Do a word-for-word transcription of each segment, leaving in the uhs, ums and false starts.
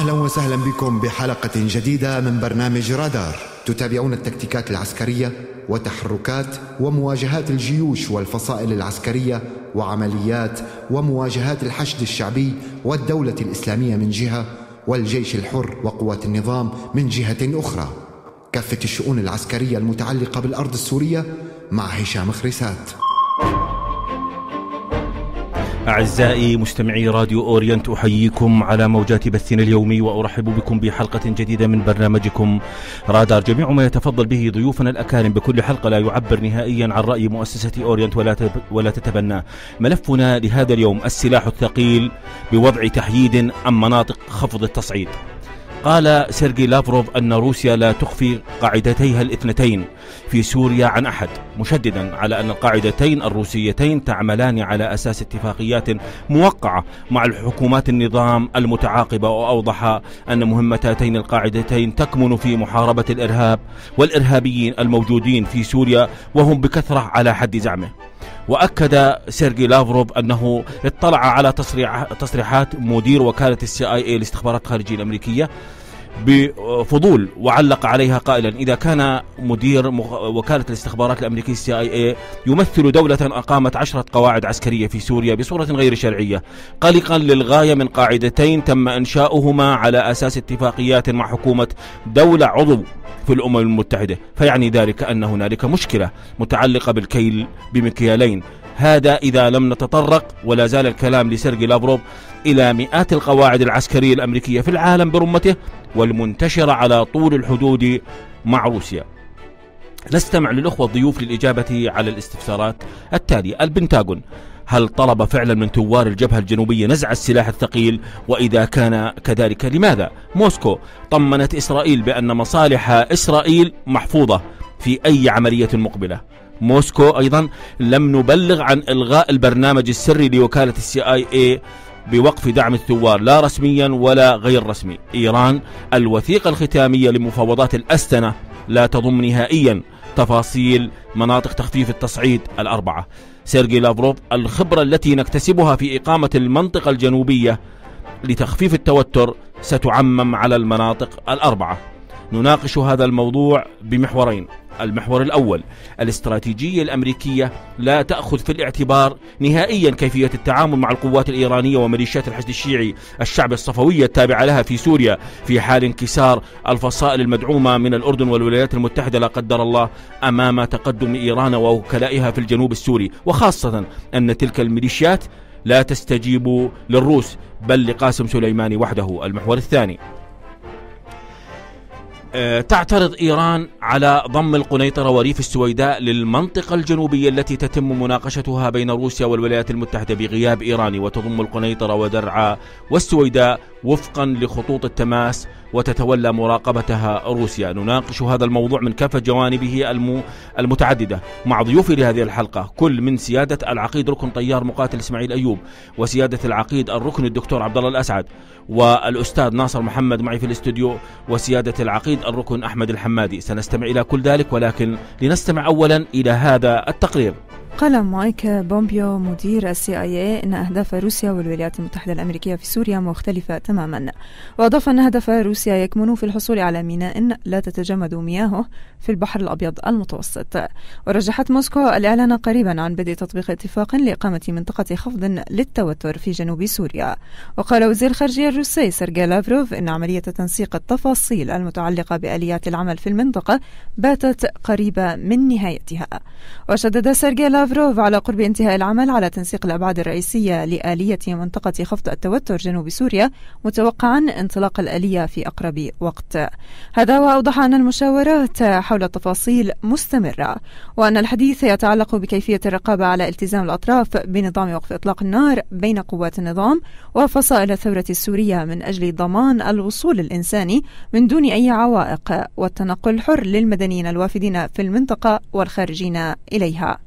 أهلا وسهلا بكم بحلقة جديدة من برنامج رادار. تتابعون التكتيكات العسكرية وتحركات ومواجهات الجيوش والفصائل العسكرية وعمليات ومواجهات الحشد الشعبي والدولة الإسلامية من جهة، والجيش الحر وقوات النظام من جهة أخرى. كافة الشؤون العسكرية المتعلقة بالأرض السورية مع هشام خريسات. أعزائي مستمعي راديو أورينت، أحييكم على موجات بثنا اليومي وأرحب بكم بحلقة جديدة من برنامجكم رادار. جميع ما يتفضل به ضيوفنا الأكارم بكل حلقة لا يعبر نهائيا عن رأي مؤسسة أورينت ولا ولا تتبناه. ملفنا لهذا اليوم: السلاح الثقيل بوضع تحييد أم مناطق خفض التصعيد. قال سيرجي لافروف أن روسيا لا تخفي قاعدتيها الاثنتين في سوريا عن أحد، مشددا على أن القاعدتين الروسيتين تعملان على أساس اتفاقيات موقعة مع الحكومات النظام المتعاقبة، وأوضح أن مهمتين القاعدتين تكمن في محاربة الإرهاب والإرهابيين الموجودين في سوريا وهم بكثرة على حد زعمه. وأكد سيرجي لافروف أنه اطلع على تصريحات مدير وكالة السي آي إيه للاستخبارات الخارجية الأمريكية بفضول، وعلق عليها قائلا: إذا كان مدير وكالة الاستخبارات الأمريكية سي آي إيه يمثل دولة أقامت عشرة قواعد عسكرية في سوريا بصورة غير شرعية، قلقا للغاية من قاعدتين تم إنشاؤهما على أساس اتفاقيات مع حكومة دولة عضو في الأمم المتحدة، فيعني ذلك أن هنالك مشكلة متعلقة بالكيل بمكيالين. هذا إذا لم نتطرق، ولا زال الكلام لسيرجي لافروف، إلى مئات القواعد العسكرية الأمريكية في العالم برمته والمنتشرة على طول الحدود مع روسيا. نستمع للأخوة الضيوف للإجابة على الاستفسارات التالية. البنتاغون: هل طلب فعلا من ثوار الجبهة الجنوبية نزع السلاح الثقيل؟ وإذا كان كذلك لماذا؟ موسكو: طمنت إسرائيل بأن مصالح إسرائيل محفوظة في أي عملية مقبلة. موسكو أيضا: لم نبلغ عن إلغاء البرنامج السري لوكالة السي آي إيه بوقف دعم الثوار لا رسميا ولا غير رسمي. إيران: الوثيقة الختامية لمفاوضات الأستنة لا تضم نهائيا تفاصيل مناطق تخفيف التصعيد الأربعة. سيرجي لافروف: الخبرة التي نكتسبها في إقامة المنطقة الجنوبية لتخفيف التوتر ستعمم على المناطق الأربعة. نناقش هذا الموضوع بمحورين. المحور الأول: الاستراتيجية الأمريكية لا تأخذ في الاعتبار نهائيا كيفية التعامل مع القوات الإيرانية وميليشيات الحشد الشيعي الشعب الصفوية التابعة لها في سوريا في حال انكسار الفصائل المدعومة من الأردن والولايات المتحدة لا قدر الله أمام تقدم إيران ووكلائها في الجنوب السوري، وخاصة أن تلك الميليشيات لا تستجيب للروس بل لقاسم سليماني وحده. المحور الثاني: تعترض إيران على ضم القنيطرة وريف السويداء للمنطقة الجنوبية التي تتم مناقشتها بين روسيا والولايات المتحدة بغياب إيراني، وتضم القنيطرة ودرعا والسويداء وفقا لخطوط التماس وتتولى مراقبتها روسيا. نناقش هذا الموضوع من كافة جوانبه المتعددة مع ضيوفي لهذه الحلقة، كل من سيادة العقيد ركن طيار مقاتل إسماعيل أيوب، وسيادة العقيد الركن الدكتور عبد الله الأسعد، والأستاذ ناصر محمد معي في الاستوديو، وسيادة العقيد الركن أحمد الحمادي. سنستمع إلى كل ذلك، ولكن لنستمع أولا إلى هذا التقرير. قال مايك بومبيو مدير السي آي إيه أن أهداف روسيا والولايات المتحدة الأمريكية في سوريا مختلفة تماما، وأضاف أن هدف روسيا يكمن في الحصول على ميناء لا تتجمد مياهه في البحر الأبيض المتوسط. ورجحت موسكو الإعلان قريبا عن بدء تطبيق اتفاق لإقامة منطقة خفض للتوتر في جنوب سوريا. وقال وزير الخارجية الروسي سيرجي لافروف إن عملية تنسيق التفاصيل المتعلقة بآليات العمل في المنطقة باتت قريبة من نهايتها. وشدد سيرجي لافروف على قرب انتهاء العمل على تنسيق الأبعاد الرئيسية لآلية منطقة خفض التوتر جنوب سوريا، متوقعا انطلاق الآلية في أقرب وقت. هذا وأوضح أن المشاورات حول التفاصيل مستمرة، وأن الحديث يتعلق بكيفية الرقابة على التزام الأطراف بنظام وقف إطلاق النار بين قوات النظام وفصائل الثورة السورية من أجل ضمان الوصول الإنساني من دون أي عوائق والتنقل الحر للمدنيين الوافدين في المنطقة والخارجين إليها.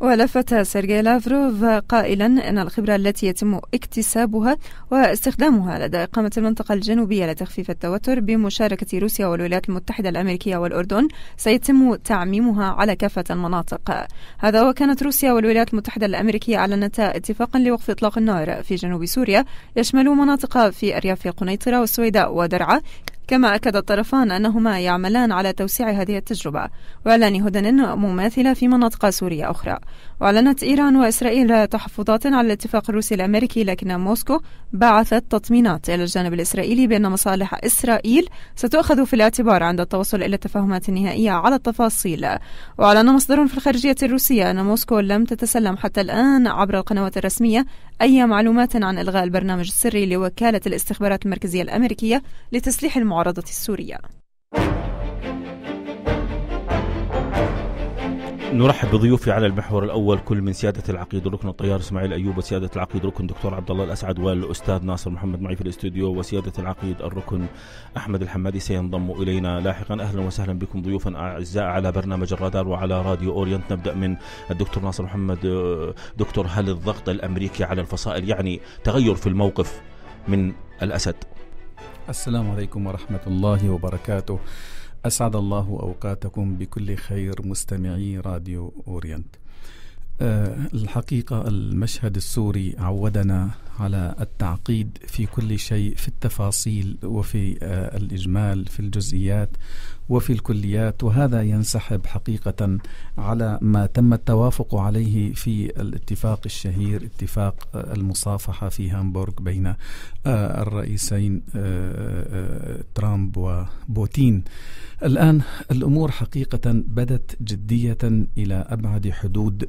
ولفت سيرجي لافروف قائلا أن الخبرة التي يتم اكتسابها واستخدامها لدى إقامة المنطقة الجنوبية لتخفيف التوتر بمشاركة روسيا والولايات المتحدة الأمريكية والأردن سيتم تعميمها على كافة المناطق. هذا وكانت روسيا والولايات المتحدة الأمريكية أعلنتا اتفاقا لوقف إطلاق النار في جنوب سوريا يشمل مناطق في أرياف القنيطرة والسويداء ودرعا، كما أكد الطرفان أنهما يعملان على توسيع هذه التجربة وإعلان هدن مماثلة في مناطق سورية أخرى. وأعلنت إيران وإسرائيل تحفظات على الاتفاق الروسي الأمريكي، لكن موسكو بعثت تطمينات إلى الجانب الإسرائيلي بأن مصالح إسرائيل ستؤخذ في الاعتبار عند التوصل إلى التفاهمات النهائية على التفاصيل. وأعلن مصدر في الخارجية الروسية أن موسكو لم تتسلم حتى الآن عبر القنوات الرسمية أي معلومات عن إلغاء البرنامج السري لوكالة الاستخبارات المركزية الأمريكية لتسليح المعارضة السورية. نرحب بضيوفي على المحور الأول، كل من سيادة العقيد ركن الطيار إسماعيل أيوب وسيادة العقيد ركن دكتور عبد الله الأسعد والأستاذ ناصر محمد معي في الاستوديو، وسيادة العقيد الركن أحمد الحمادي سينضم إلينا لاحقا. أهلا وسهلا بكم ضيوفا أعزاء على برنامج الرادار وعلى راديو أورينت. نبدأ من الدكتور ناصر محمد. دكتور، هل الضغط الأمريكي على الفصائل يعني تغير في الموقف من الأسد؟ السلام عليكم ورحمة الله وبركاته، أسعد الله أوقاتكم بكل خير مستمعي راديو أورينت. أه الحقيقة المشهد السوري عودنا على التعقيد في كل شيء، في التفاصيل وفي أه الإجمال، في الجزئيات وفي الكليات، وهذا ينسحب حقيقة على ما تم التوافق عليه في الاتفاق الشهير، اتفاق المصافحة في هامبورغ بين الرئيسين ترامب وبوتين. الآن الأمور حقيقة بدت جدية إلى أبعد حدود،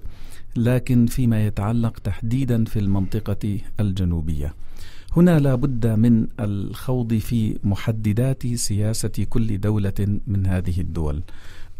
لكن فيما يتعلق تحديدا في المنطقة الجنوبية هنا لا بد من الخوض في محددات سياسة كل دولة من هذه الدول.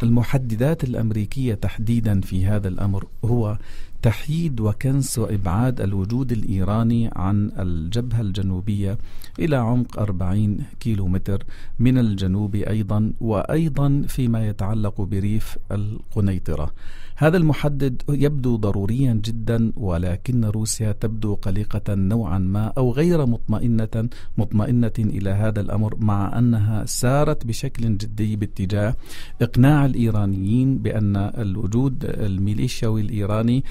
المحددات الأمريكية تحديدا في هذا الأمر هو تحييد وكنس وإبعاد الوجود الإيراني عن الجبهة الجنوبية إلى عمق أربعين كيلومتر من الجنوب أيضا، وأيضا فيما يتعلق بريف القنيطرة. هذا المحدد يبدو ضروريا جدا، ولكن روسيا تبدو قلقة نوعا ما أو غير مطمئنة مطمئنة إلى هذا الأمر، مع أنها سارت بشكل جدي باتجاه إقناع الإيرانيين بأن الوجود الميليشياوي الإيراني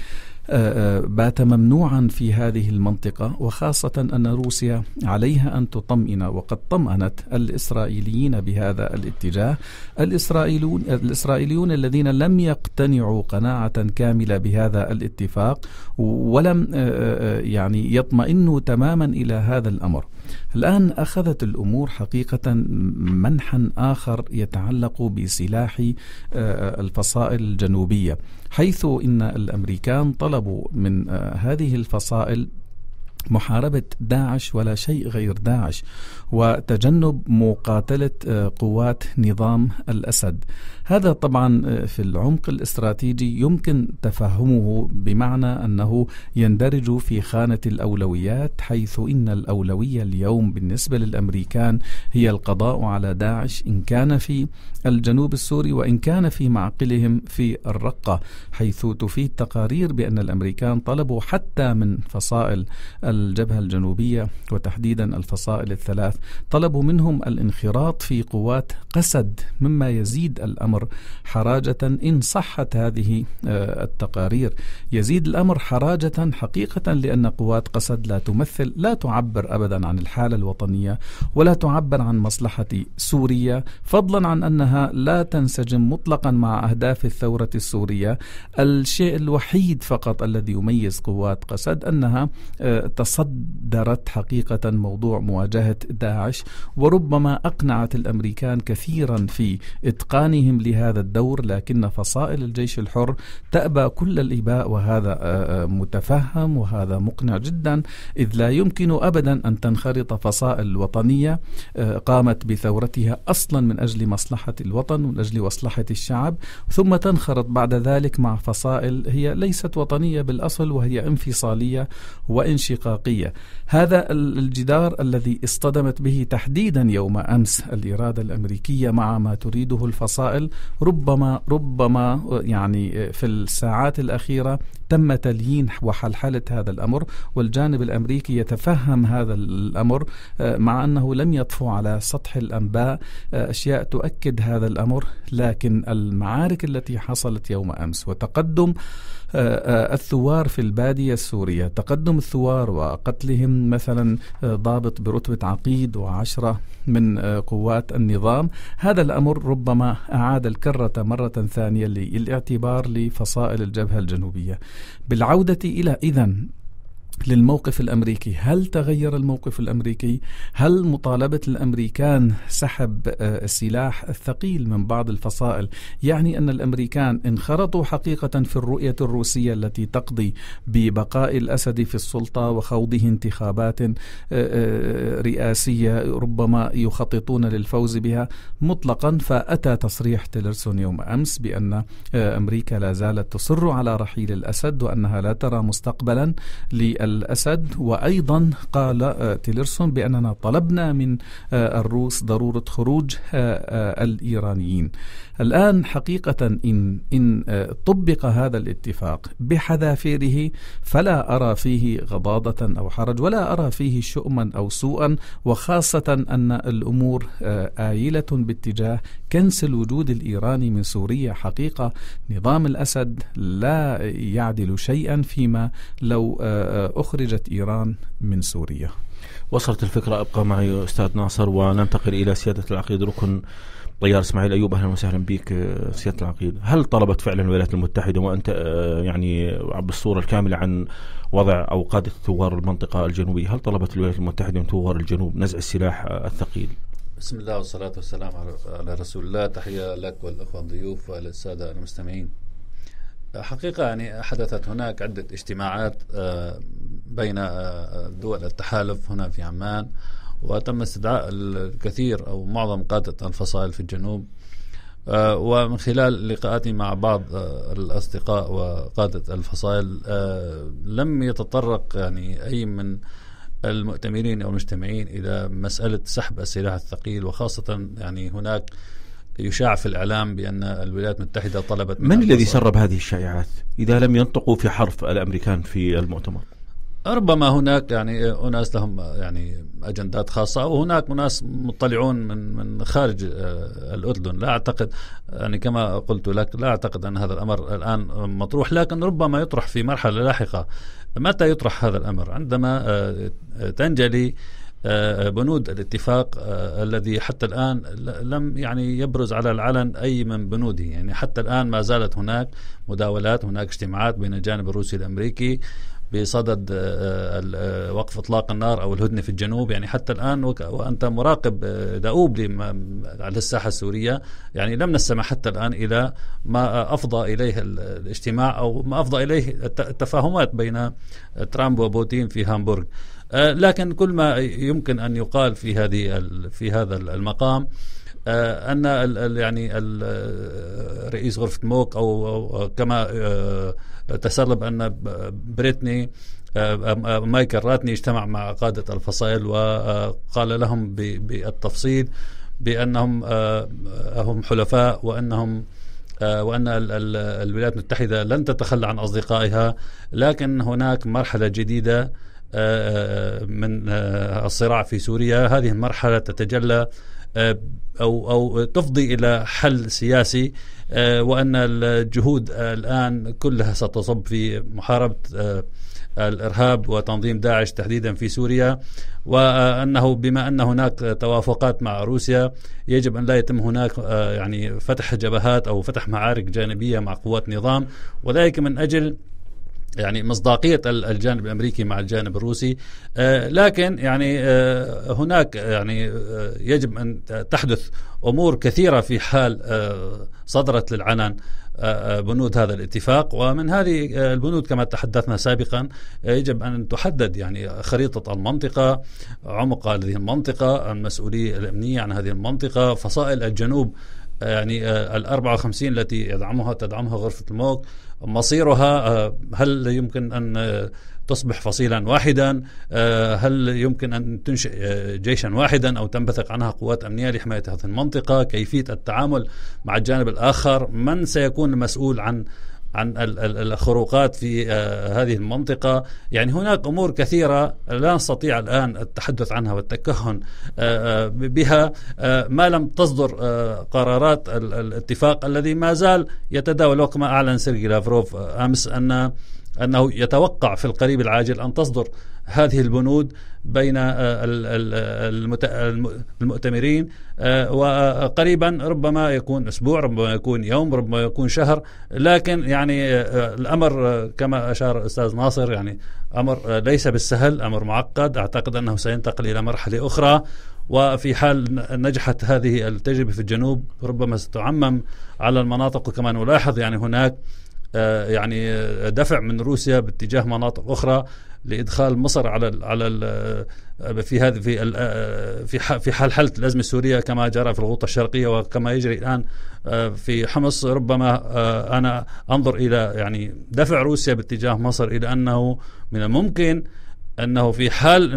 بات ممنوعا في هذه المنطقة، وخاصة أن روسيا عليها أن تطمئن، وقد طمأنت الإسرائيليين بهذا الاتجاه. الإسرائيليون, الإسرائيليون الذين لم يقتنعوا قناعة كاملة بهذا الاتفاق ولم يعني يطمئنوا تماما إلى هذا الأمر. الآن أخذت الأمور حقيقة منحا آخر يتعلق بسلاح الفصائل الجنوبية، حيث إن الأمريكان طلبوا من هذه الفصائل محاربة داعش ولا شيء غير داعش، وتجنب مقاتلة قوات نظام الأسد. هذا طبعا في العمق الاستراتيجي يمكن تفهمه، بمعنى أنه يندرج في خانة الأولويات، حيث إن الأولوية اليوم بالنسبة للأمريكان هي القضاء على داعش، إن كان في الجنوب السوري وإن كان في معقلهم في الرقة، حيث تفيد تقارير بأن الأمريكان طلبوا حتى من فصائل الجبهة الجنوبية وتحديدا الفصائل الثلاث طلبوا منهم الانخراط في قوات قسد، مما يزيد الأمر حراجة إن صحت هذه التقارير. يزيد الأمر حراجة حقيقة لأن قوات قسد لا تمثل لا تعبر أبدا عن الحالة الوطنية ولا تعبر عن مصلحة سوريا، فضلا عن أنها لا تنسجم مطلقا مع أهداف الثورة السورية. الشيء الوحيد فقط الذي يميز قوات قسد أنها تصدرت حقيقة موضوع مواجهة داعش، وربما أقنعت الأمريكان كثيرا في إتقانهم لهذا الدور، لكن فصائل الجيش الحر تأبى كل الإباء، وهذا متفهم وهذا مقنع جدا، إذ لا يمكن أبدا أن تنخرط فصائل وطنية قامت بثورتها أصلا من أجل مصلحة الوطن ومن أجل مصلحة الشعب، ثم تنخرط بعد ذلك مع فصائل هي ليست وطنية بالأصل، وهي انفصالية وإنشقاقية الاتفاقية. هذا الجدار الذي اصطدمت به تحديدا يوم أمس الإرادة الأمريكية مع ما تريده الفصائل، ربما ربما يعني في الساعات الأخيرة تم تليين وحلحلة هذا الأمر، والجانب الأمريكي يتفهم هذا الأمر مع أنه لم يطفو على سطح الأنباء أشياء تؤكد هذا الأمر. لكن المعارك التي حصلت يوم أمس وتقدم الثوار في البادية السورية، تقدم الثوار وقتلهم مثلا ضابط برتبة عقيد وعشرة من قوات النظام، هذا الأمر ربما أعاد الكرة مرة ثانية للاعتبار لفصائل الجبهة الجنوبية. بالعودة إلى إذن للموقف الأمريكي، هل تغير الموقف الأمريكي؟ هل مطالبة الأمريكان سحب السلاح الثقيل من بعض الفصائل يعني أن الأمريكان انخرطوا حقيقة في الرؤية الروسية التي تقضي ببقاء الأسد في السلطة وخوضه انتخابات رئاسية ربما يخططون للفوز بها مطلقا؟ فأتى تصريح تيلرسون يوم أمس بأن أمريكا لا زالت تصر على رحيل الأسد وأنها لا ترى مستقبلا لل الأسد. وأيضا قال تيلرسون بأننا طلبنا من الروس ضرورة خروج الإيرانيين. الآن حقيقة إن, إن طبق هذا الاتفاق بحذافيره فلا أرى فيه غضاضة أو حرج، ولا أرى فيه شؤما أو سوءا، وخاصة أن الأمور آيلة باتجاه كنس الوجود الإيراني من سوريا. حقيقة نظام الأسد لا يعدل شيئا فيما لو أخرجت إيران من سوريا. وصلت الفكرة. أبقى معي أستاذ ناصر وننتقل إلى سيادة العقيد. ركن طيار إسماعيل أيوب، أهلا وسهلا بك سيادة العقيد. هل طلبت فعلا الولايات المتحدة وأنت يعني بالصورة الكاملة عن وضع أو قادة ثوار المنطقة الجنوبية، هل طلبت الولايات المتحدة من ثوار الجنوب نزع السلاح الثقيل؟ بسم الله والصلاة والسلام على رسول الله. تحية لك والأخوة الضيوف والسادة المستمعين. حقيقة يعني حدثت هناك عدة اجتماعات بين دول التحالف هنا في عمان، وتم استدعاء الكثير أو معظم قادة الفصائل في الجنوب، ومن خلال لقاءاتي مع بعض الأصدقاء وقادة الفصائل لم يتطرق يعني أي من المؤتمرين أو المجتمعين إلى مسألة سحب السلاح الثقيل، وخاصة يعني هناك يشاع في الإعلام بأن الولايات المتحدة طلبت. من الذي سرب هذه الشائعات إذا لم ينطقوا في حرف الأمريكان في المؤتمر؟ ربما هناك يعني أناس لهم يعني أجندات خاصة، وهناك أناس مطلعون من من خارج الأردن. لا أعتقد يعني كما قلت لك، لا أعتقد أن هذا الأمر الآن مطروح، لكن ربما يطرح في مرحلة لاحقة. متى يطرح هذا الأمر؟ عندما تنجلي بنود الاتفاق الذي حتى الآن لم يعني يبرز على العلن أي من بنوده. يعني حتى الآن ما زالت هناك مداولات، هناك اجتماعات بين الجانب الروسي والأمريكي بصدد وقف إطلاق النار أو الهدنة في الجنوب. يعني حتى الآن وأنت مراقب دؤوب على الساحة السورية، يعني لم نسمع حتى الآن إلى ما أفضى إليه الاجتماع أو ما أفضى إليه التفاهمات بين ترامب وبوتين في هامبورغ. لكن كل ما يمكن أن يقال في هذه في هذا المقام أن ال يعني ال رئيس غرفة موك أو كما تسرب أن بريتني مايكل راتني اجتمع مع قادة الفصائل وقال لهم بالتفصيل بأنهم هم حلفاء، وأنهم وأن الولايات المتحدة لن تتخلى عن أصدقائها، لكن هناك مرحلة جديدة من الصراع في سوريا. هذه المرحلة تتجلى أو أو تفضي إلى حل سياسي، وأن الجهود الآن كلها ستصب في محاربة الإرهاب وتنظيم داعش تحديدا في سوريا، وأنه بما أن هناك توافقات مع روسيا يجب أن لا يتم هناك يعني فتح جبهات أو فتح معارك جانبية مع قوات نظام، وذلك من أجل يعني مصداقية الجانب الأمريكي مع الجانب الروسي. آه لكن يعني آه هناك يعني آه يجب أن تحدث أمور كثيرة في حال آه صدرت للعنان بنود هذا الاتفاق، ومن هذه البنود كما تحدثنا سابقا يجب أن تحدد يعني خريطة المنطقة، عمق هذه المنطقة، المسؤولية الأمنية عن هذه المنطقة، فصائل الجنوب يعني ال أربعة وخمسين التي يدعمها تدعمها غرفة الموت، مصيرها هل يمكن أن تصبح فصيلا واحدا؟ هل يمكن أن تنشئ جيشا واحدا أو تنبثق عنها قوات أمنية لحماية هذه المنطقة؟ كيفية التعامل مع الجانب الآخر؟ من سيكون المسؤول عن عن الخروقات في هذه المنطقة؟ يعني هناك أمور كثيرة لا نستطيع الآن التحدث عنها والتكهن بها ما لم تصدر قرارات الاتفاق الذي ما زال يتداول، كما أعلن سيرجي لافروف أمس أن أنه يتوقع في القريب العاجل أن تصدر هذه البنود بين المؤتمرين، وقريبا ربما يكون أسبوع، ربما يكون يوم، ربما يكون شهر، لكن يعني الأمر كما أشار أستاذ ناصر يعني أمر ليس بالسهل، أمر معقد. أعتقد أنه سينتقل إلى مرحلة أخرى، وفي حال نجحت هذه التجربة في الجنوب ربما ستعمم على المناطق. وكما نلاحظ يعني هناك يعني دفع من روسيا باتجاه مناطق أخرى لإدخال مصر على على في هذه في في حال حلت الأزمة السورية كما جرى في الغوطة الشرقية وكما يجري الآن في حمص. ربما أنا أنظر إلى يعني دفع روسيا باتجاه مصر إلى أنه من الممكن أنه في حال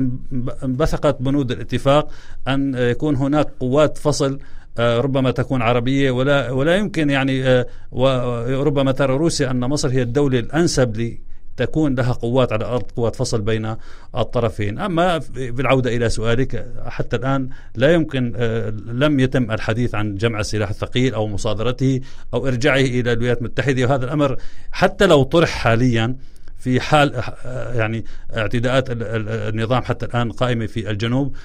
انبثقت بنود الاتفاق أن يكون هناك قوات فصل ربما تكون عربية، ولا ولا يمكن يعني، وربما ترى روسيا أن مصر هي الدولة الأنسب لتكون لها قوات على أرض، قوات فصل بين الطرفين. أما بالعودة إلى سؤالك، حتى الآن لا يمكن، لم يتم الحديث عن جمع السلاح الثقيل أو مصادرته أو إرجاعه إلى الولايات المتحدة، وهذا الأمر حتى لو طرح حاليا في حال يعني اعتداءات النظام حتى الآن قائمة في الجنوب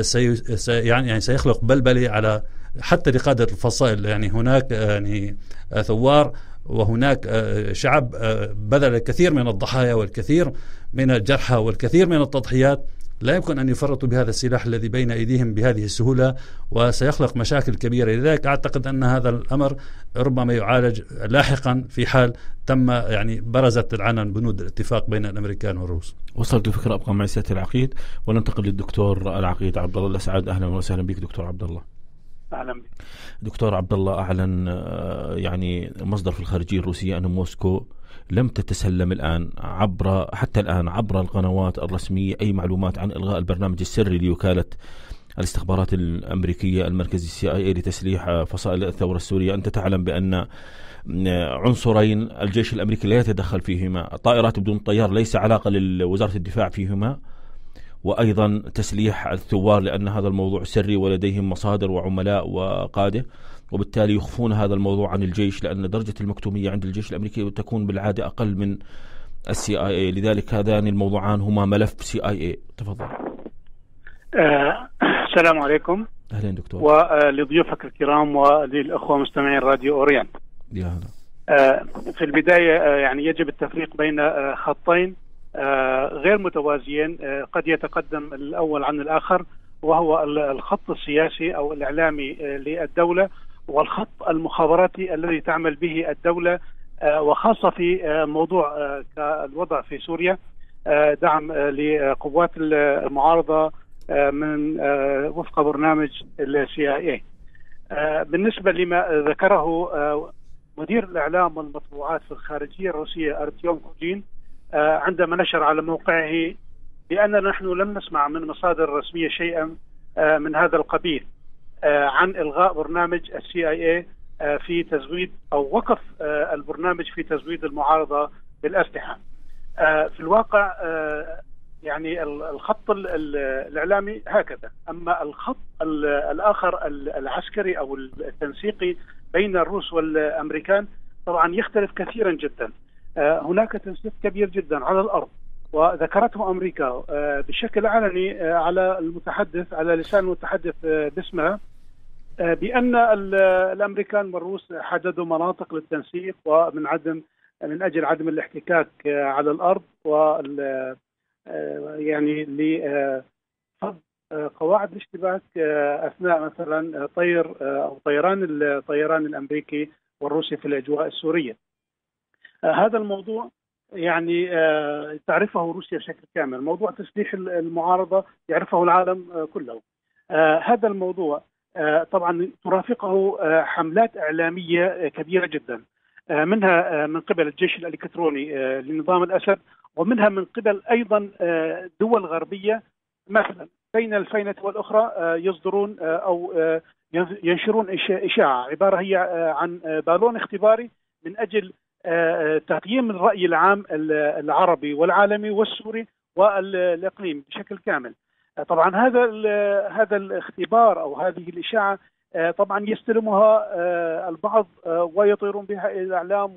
سي يعني سيخلق بلبلة على حتى لقادة الفصائل. يعني هناك يعني ثوار وهناك شعب بذل الكثير من الضحايا والكثير من الجرحى والكثير من التضحيات، لا يمكن أن يفرطوا بهذا السلاح الذي بين أيديهم بهذه السهولة، وسيخلق مشاكل كبيرة. لذلك أعتقد أن هذا الأمر ربما يعالج لاحقا في حال تم يعني برزت العنن بنود الاتفاق بين الأمريكان والروس. وصلت الفكرة. أبقى مع سيادة العقيد وننتقل للدكتور العقيد عبد الله الأسعد. أهلا وسهلا بك دكتور عبد الله. أهلا. دكتور عبد الله، أعلن يعني مصدر في الخارجية الروسية أن موسكو لم تتسلم الآن عبر حتى الآن عبر القنوات الرسمية أي معلومات عن إلغاء البرنامج السري لوكالة الاستخبارات الأمريكية المركزي السي آي إيه لتسليح فصائل الثورة السورية. أنت تعلم بأن عنصرين الجيش الأمريكي لا يتدخل فيهما، طائرات بدون طيار ليس علاقة لوزارة الدفاع فيهما، وأيضا تسليح الثوار لأن هذا الموضوع سري ولديهم مصادر وعملاء وقادة، وبالتالي يخفون هذا الموضوع عن الجيش لأن درجة المكتومية عند الجيش الأمريكي تكون بالعادة أقل من السي آي إيه. لذلك هذان الموضوعان هما ملف سي آي إيه. تفضل. آه، السلام عليكم. أهلا دكتور. ولضيوفك الكرام وللأخوة مستمعين راديو أورينت. يا هلا. آه، في البداية آه يعني يجب التفريق بين آه خطين آه غير متوازيين، آه قد يتقدم الأول عن الآخر، وهو الخط السياسي أو الإعلامي آه للدولة، والخط المخابراتي الذي تعمل به الدولة، آه وخاصة في آه موضوع آه كالوضع في سوريا، آه دعم آه لقوات المعارضة آه من آه وفق برنامج السي آي إيه. آه بالنسبة لما ذكره آه مدير الإعلام والمطبوعات في الخارجية الروسية أرتيوم كوجين عندما نشر على موقعه بأننا نحن لم نسمع من مصادر رسمية شيئا من هذا القبيل عن إلغاء برنامج السي آي إيه في تزويد أو وقف البرنامج في تزويد المعارضة بالأسلحة. في الواقع يعني الخط الإعلامي هكذا، أما الخط الآخر العسكري أو التنسيقي بين الروس والأمريكان طبعا يختلف كثيرا جدا. هناك تنسيق كبير جدا على الأرض وذكرته أمريكا بشكل علني على المتحدث على لسان المتحدث باسمها بأن الأمريكان والروس حددوا مناطق للتنسيق ومن عدم من أجل عدم الاحتكاك على الأرض، و يعني لفض قواعد الاشتباك أثناء مثلا طير أو طيران الطيران الأمريكي والروسي في الأجواء السورية. هذا الموضوع يعني تعرفه روسيا بشكل كامل، موضوع تسليح المعارضة يعرفه العالم كله. هذا الموضوع طبعا ترافقه حملات إعلامية كبيرة جدا، منها من قبل الجيش الإلكتروني لنظام الأسد، ومنها من قبل أيضا دول غربية، مثلا بين الفينة والأخرى يصدرون أو ينشرون إشاعة عبارة هي عن بالون اختباري من أجل تقييم الرأي العام العربي والعالمي والسوري والإقليم بشكل كامل. طبعا هذا هذا الاختبار او هذه الإشاعة طبعا يستلمها البعض ويطيرون بها الى الاعلام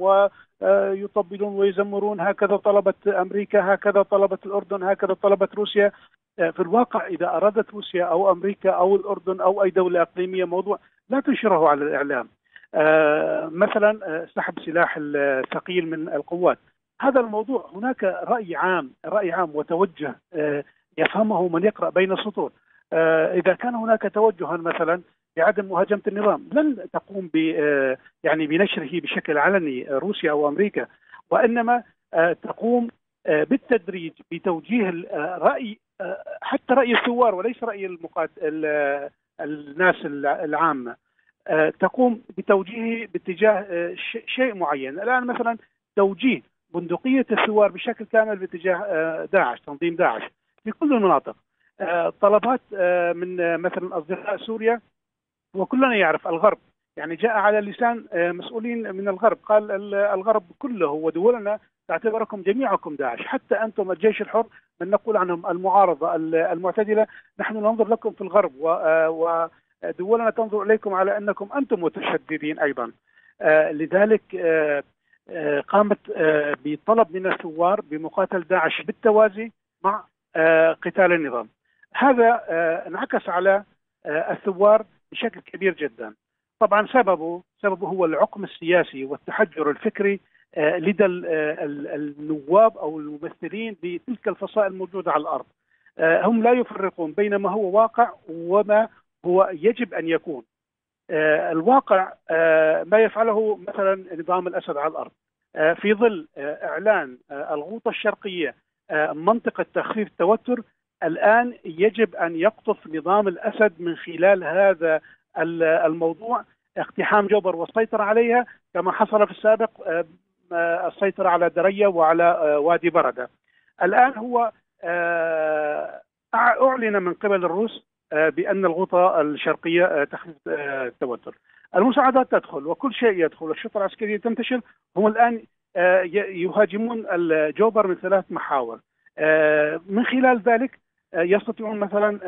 ويطبلون ويزمرون، هكذا طلبت امريكا، هكذا طلبت الاردن، هكذا طلبت روسيا. في الواقع اذا ارادت روسيا او امريكا او الاردن او اي دولة اقليمية موضوع لا تنشره على الاعلام، مثلا سحب سلاح الثقيل من القوات، هذا الموضوع هناك رأي عام رأي عام وتوجه يفهمه من يقرأ بين السطور. إذا كان هناك توجها مثلا بعدم مهاجمة النظام لن تقوم ب يعني بنشره بشكل علني روسيا أو أمريكا، وإنما تقوم بالتدريج بتوجيه الرأي، حتى رأي الثوار وليس رأي الناس العامة، تقوم بتوجيهه باتجاه شيء معين. الآن مثلا توجيه بندقية الثوار بشكل كامل باتجاه داعش، تنظيم داعش في كل المناطق، طلبات من مثلا أصدقاء سوريا، وكلنا يعرف الغرب، يعني جاء على لسان مسؤولين من الغرب، قال الغرب كله ودولنا تعتبركم جميعكم داعش، حتى أنتم الجيش الحر من نقول عنهم المعارضة المعتدلة، نحن ننظر لكم في الغرب ودولنا تنظر إليكم على أنكم أنتم متشددين أيضا. لذلك قامت بطلب من الثوار بمقاتل داعش بالتوازي مع قتال النظام. هذا انعكس على الثوار بشكل كبير جدا. طبعا سببه سببه هو العقم السياسي والتحجر الفكري لدى النواب او الممثلين بتلك الفصائل الموجودة على الارض. هم لا يفرقون بين ما هو واقع وما هو يجب ان يكون. الواقع ما يفعله مثلا نظام الاسد على الارض في ظل اعلان الغوطة الشرقية منطقة تخفيف التوتر، الآن يجب أن يقطف نظام الأسد من خلال هذا الموضوع اقتحام جوبر والسيطرة عليها، كما حصل في السابق السيطرة على درية وعلى وادي بردة. الآن هو أعلن من قبل الروس بأن الغوطة الشرقية تخفيف التوتر، المساعدات تدخل وكل شيء يدخل، الشرطة العسكرية تنتشر. هم الآن يهاجمون الجوبر من ثلاث محاور، من خلال ذلك يستطيعون مثلا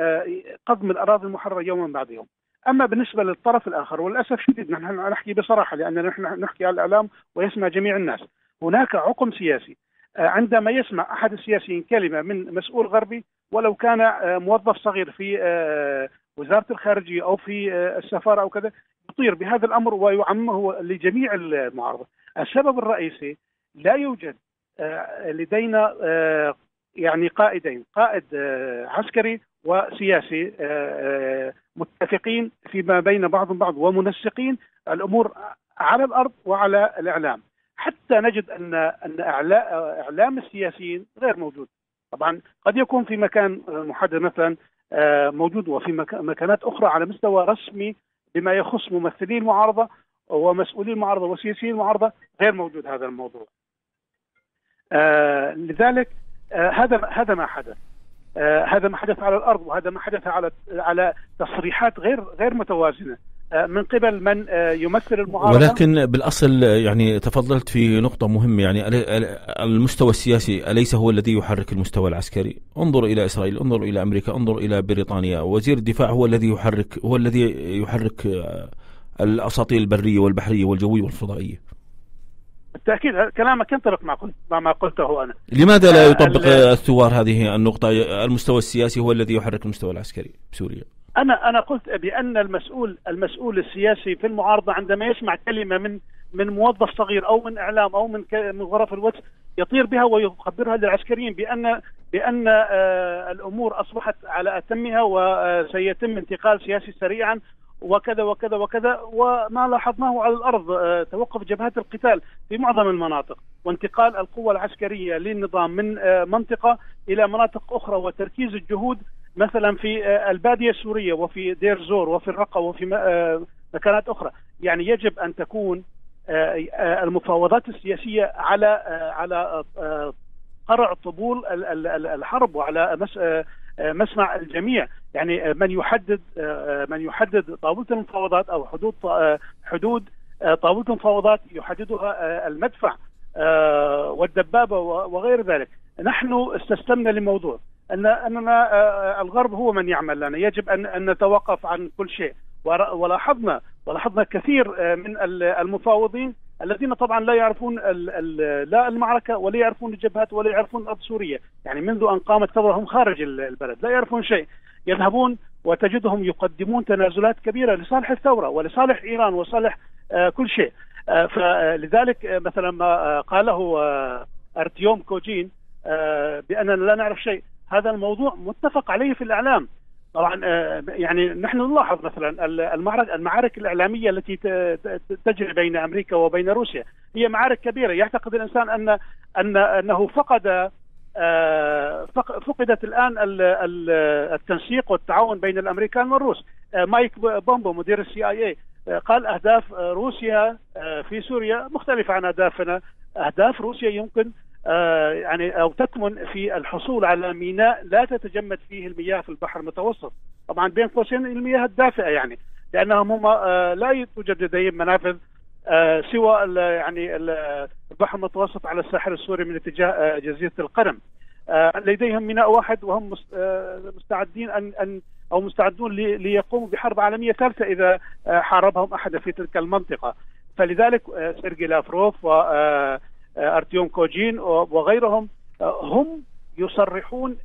قضم الأراضي المحررة يوما بعد يوم. أما بالنسبة للطرف الآخر، وللأسف شديد نحن نحكي بصراحة لأننا نحن نحكي على الإعلام ويسمع جميع الناس، هناك عقم سياسي. عندما يسمع أحد السياسيين كلمة من مسؤول غربي ولو كان موظف صغير في وزارة الخارجية أو في السفارة أو كذا، يطير بهذا الأمر ويعمه لجميع المعارضة. السبب الرئيسي لا يوجد لدينا يعني قائدين، قائد عسكري وسياسي متفقين فيما بين بعضهم بعض ومنسقين الأمور على الأرض وعلى الإعلام، حتى نجد أن أن إعلام السياسيين غير موجود. طبعا قد يكون في مكان محدد مثلا موجود، وفي مكانات أخرى على مستوى رسمي بما يخص ممثلي المعارضة ومسؤولي المعارضة وسياسي المعارضة غير موجود هذا الموضوع. آه لذلك آه هذا هذا ما حدث، آه هذا ما حدث على الأرض، وهذا ما حدث على على تصريحات غير غير متوازنة من قبل من يمثل المعارضة. ولكن بالأصل يعني تفضلت في نقطة مهمة، يعني المستوى السياسي أليس هو الذي يحرك المستوى العسكري؟ انظر إلى إسرائيل، انظر إلى أمريكا، انظر إلى بريطانيا، وزير الدفاع هو الذي يحرك هو الذي يحرك الأساطيل البرية والبحرية والجوية والفضائية. بالتأكيد كلامك ينطبق مع ما قلته أنا. لماذا لا يطبق الثوار هذه النقطة؟ المستوى السياسي هو الذي يحرك المستوى العسكري بسوريا. أنا أنا قلت بأن المسؤول المسؤول السياسي في المعارضة عندما يسمع كلمة من من موظف صغير أو من إعلام أو من من غرف الوتس يطير بها ويخبرها للعسكريين بأن بأن الأمور أصبحت على أتمها وسيتم انتقال سياسي سريعا وكذا وكذا وكذا. وما لاحظناه على الأرض توقف جبهات القتال في معظم المناطق، وانتقال القوى العسكرية للنظام من منطقة إلى مناطق أخرى، وتركيز الجهود مثلا في البادية السورية وفي دير زور وفي الرقة وفي مكانات أخرى. يعني يجب أن تكون المفاوضات السياسية على على قرع طبول الحرب وعلى مسمع الجميع. يعني من يحدد من يحدد طاولة المفاوضات أو حدود حدود طاولة المفاوضات يحددها المدفع والدبابة وغير ذلك. نحن استسلمنا لموضوع أن أننا الغرب هو من يعمل لنا، يجب أن أن نتوقف عن كل شيء. ولاحظنا ولاحظنا كثير من المفاوضين الذين طبعا لا يعرفون لا المعركة ولا يعرفون الجبهات ولا يعرفون الأرض السورية، يعني منذ أن قامت ثورهم خارج البلد لا يعرفون شيء، يذهبون وتجدهم يقدمون تنازلات كبيرة لصالح الثورة ولصالح إيران وصالح كل شيء. فلذلك مثلا ما قاله أرتيوم كوجين بأننا لا نعرف شيء، هذا الموضوع متفق عليه في الإعلام. طبعا يعني نحن نلاحظ مثلا المعركة المعارك الإعلامية التي تجري بين أمريكا وبين روسيا هي معارك كبيرة، يعتقد الإنسان أن أن أنه فقد فقدت الآن التنسيق والتعاون بين الأمريكان والروس. مايك بومبو مدير السي آي إيه قال أهداف روسيا في سوريا مختلفة عن أهدافنا، أهداف روسيا يمكن يعني أو تكمن في الحصول على ميناء لا تتجمد فيه المياه في البحر المتوسط، طبعا بين قوسين المياه الدافئة، يعني لأنهم هم لا توجد لديهم منافذ سوى يعني البحر المتوسط على الساحل السوري من اتجاه جزيرة القرم، لديهم ميناء واحد وهم مستعدين أن أن أو مستعدون ليقوموا بحرب عالمية ثالثة إذا حاربهم أحد في تلك المنطقة. فلذلك سيرجي لافروف و أرتيوم كوجين وغيرهم هم يصرحون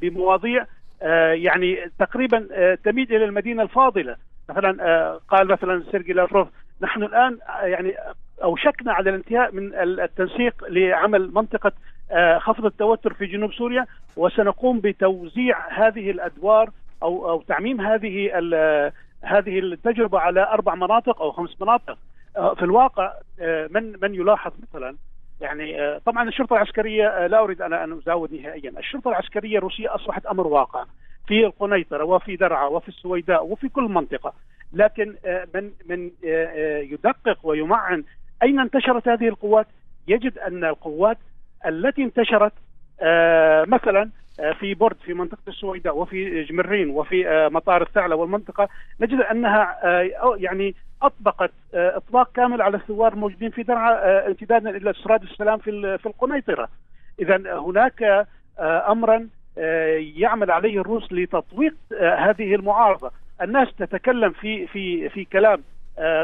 بمواضيع يعني تقريبا تميل إلى المدينة الفاضلة. مثلا قال مثلا سيرجي لافروف نحن الآن يعني أوشكنا على الانتهاء من التنسيق لعمل منطقة خفض التوتر في جنوب سوريا، وسنقوم بتوزيع هذه الأدوار أو أو تعميم هذه هذه التجربة على أربع مناطق أو خمس مناطق. في الواقع من من يلاحظ مثلا يعني طبعا الشرطه العسكريه، لا اريد انا ان ازود نهائيا، الشرطه العسكريه الروسيه اصبحت امر واقع في القنيطره وفي درعا وفي السويداء وفي كل منطقه، لكن من من يدقق ويمعن اين انتشرت هذه القوات يجد ان القوات التي انتشرت مثلا في برد في منطقه السويداء وفي جمرين وفي مطار الثعلب والمنطقه نجد انها يعني اطبقت اطلاق كامل على الثوار الموجودين في درعا امتدادا الى سراد السلام في في القنيطره. اذا هناك امرا يعمل عليه الروس لتطويق هذه المعارضه، الناس تتكلم في في في كلام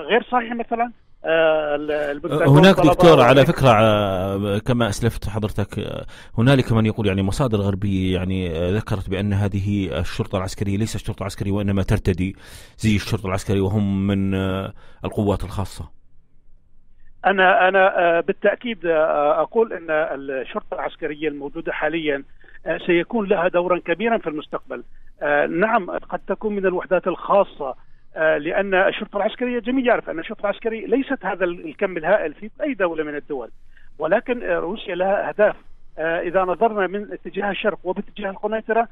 غير صحيح. مثلا هناك دكتور على فكرة كما أسلفت حضرتك هنالك من يقول يعني مصادر غربية يعني ذكرت بأن هذه الشرطة العسكرية ليس الشرطة العسكرية وإنما ترتدي زي الشرطة العسكرية وهم من القوات الخاصة. أنا أنا بالتأكيد أقول أن الشرطة العسكرية الموجودة حاليا سيكون لها دورا كبيرا في المستقبل. نعم قد تكون من الوحدات الخاصة، لأن الشرطة العسكرية جميع يعرف أن الشرطة العسكرية ليست هذا الكم الهائل في أي دولة من الدول، ولكن روسيا لها أهداف. إذا نظرنا من اتجاه الشرق وباتجاه القنيطرة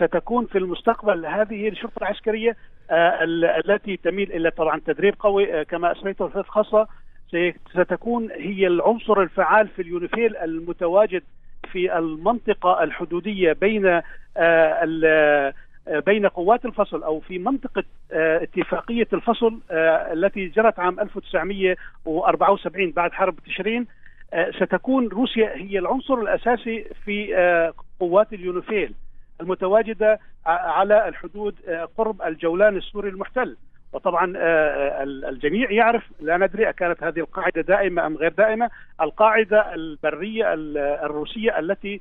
ستكون في المستقبل هذه الشرطة العسكرية التي تميل إلى طبعا تدريب قوي كما أسميته الفئة الخاصة، ستكون هي العنصر الفعال في اليونيفيل المتواجد في المنطقة الحدودية بين بين قوات الفصل أو في منطقة اتفاقية الفصل التي جرت عام ألف وتسعمئة وأربعة وسبعين بعد حرب تشرين. ستكون روسيا هي العنصر الأساسي في قوات اليونيفيل المتواجدة على الحدود قرب الجولان السوري المحتل. وطبعا الجميع يعرف، لا ندري كانت هذه القاعدة دائمة أم غير دائمة، القاعدة البرية الروسية التي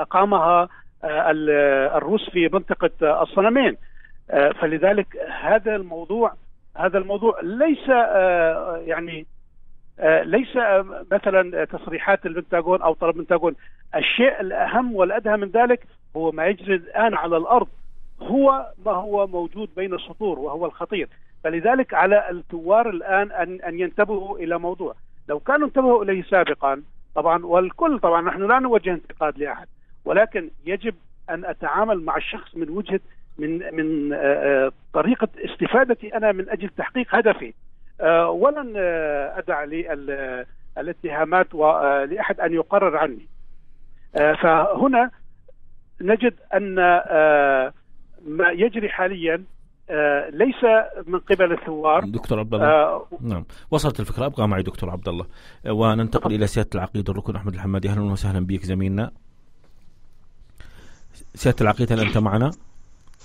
أقامها الروس في منطقة الصنمين. فلذلك هذا الموضوع هذا الموضوع ليس يعني ليس مثلا تصريحات البنتاغون أو طلب البنتاغون، الشيء الأهم والأدهى من ذلك هو ما يجري الآن على الأرض، هو ما هو موجود بين السطور وهو الخطير. فلذلك على الثوار الآن أن أن ينتبهوا إلى موضوع لو كانوا انتبهوا إليه سابقا. طبعا والكل طبعا نحن لا نوجه انتقاد لأحد، ولكن يجب ان اتعامل مع الشخص من وجهه من من طريقه استفادتي انا من اجل تحقيق هدفي. ولن ادع للاتهامات ولاحد ان يقرر عني. فهنا نجد ان ما يجري حاليا ليس من قبل الثوار. دكتور عبد الله، آه نعم وصلت الفكرة. أبقى معي دكتور عبد الله وننتقل إلى سيادة العقيد الركن أحمد الحمادي. أهلا وسهلا بك زميلنا. سيادة العقيد هل أنت معنا؟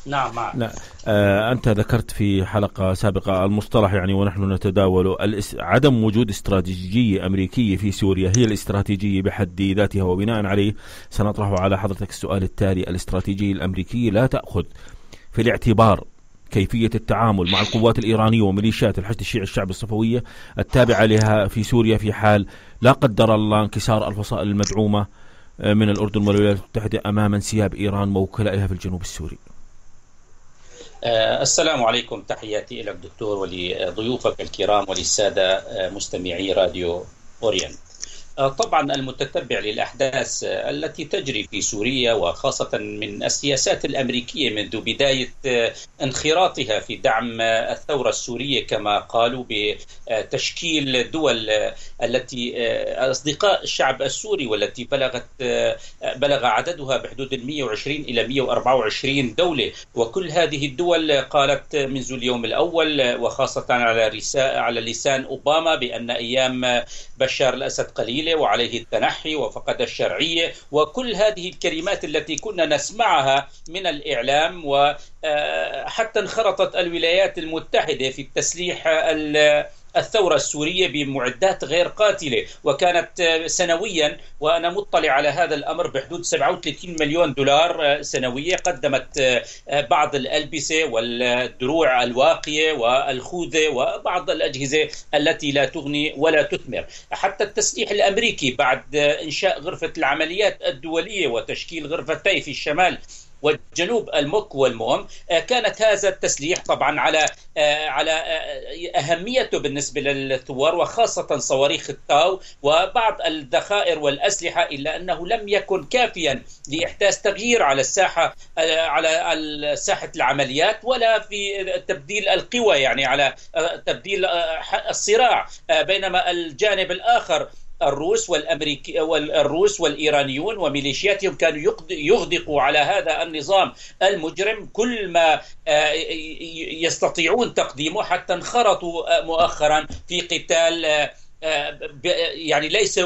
نعم معك. لا. آه أنت ذكرت في حلقة سابقة المصطلح يعني ونحن نتداول الاس... عدم وجود استراتيجية أمريكية في سوريا هي الاستراتيجية بحد ذاتها، وبناء عليه سنطرح على حضرتك السؤال التالي: الاستراتيجية الأمريكية لا تأخذ في الاعتبار كيفية التعامل مع القوات الإيرانية وميليشيات الحشد الشيعي الشعبي الصفوية التابعة لها في سوريا في حال لا قدر الله انكسار الفصائل المدعومة من الأردن والولايات المتحدة أمام انسياب إيران ووكلائها في الجنوب السوري. السلام عليكم، تحياتي لك دكتور ولضيوفك الكرام وللسادة مستمعي راديو أورينت. طبعا المتتبع للأحداث التي تجري في سوريا وخاصة من السياسات الأمريكية منذ بداية انخراطها في دعم الثورة السورية كما قالوا بتشكيل الدول التي أصدقاء الشعب السوري والتي بلغت بلغ عددها بحدود مئة وعشرين إلى مئة وأربعة وعشرين دولة، وكل هذه الدول قالت منذ اليوم الأول وخاصة على على لسان أوباما بأن أيام بشار الأسد قليل وعليه التنحي وفقد الشرعية، وكل هذه الكلمات التي كنا نسمعها من الإعلام، وحتى انخرطت الولايات المتحدة في تسليح الثورة السورية بمعدات غير قاتلة، وكانت سنويا وأنا مطلع على هذا الأمر بحدود سبعة وثلاثين مليون دولار سنوية قدمت بعض الألبسة والدروع الواقية والخوذة وبعض الأجهزة التي لا تغني ولا تثمر. حتى التسليح الأمريكي بعد إنشاء غرفة العمليات الدولية وتشكيل غرفتي في الشمال والجنوب الموك والموم، كانت هذا التسليح طبعا على على أهميته بالنسبة للثوار وخاصة صواريخ التاو وبعض الذخائر والأسلحة، إلا أنه لم يكن كافيا لإحداث تغيير على الساحة على ساحة العمليات ولا في تبديل القوى، يعني على تبديل الصراع. بينما الجانب الآخر الروس والامريكي والروس والايرانيون وميليشياتهم كانوا يغدقوا على هذا النظام المجرم كل ما يستطيعون تقديمه، حتى انخرطوا مؤخرا في قتال يعني ليس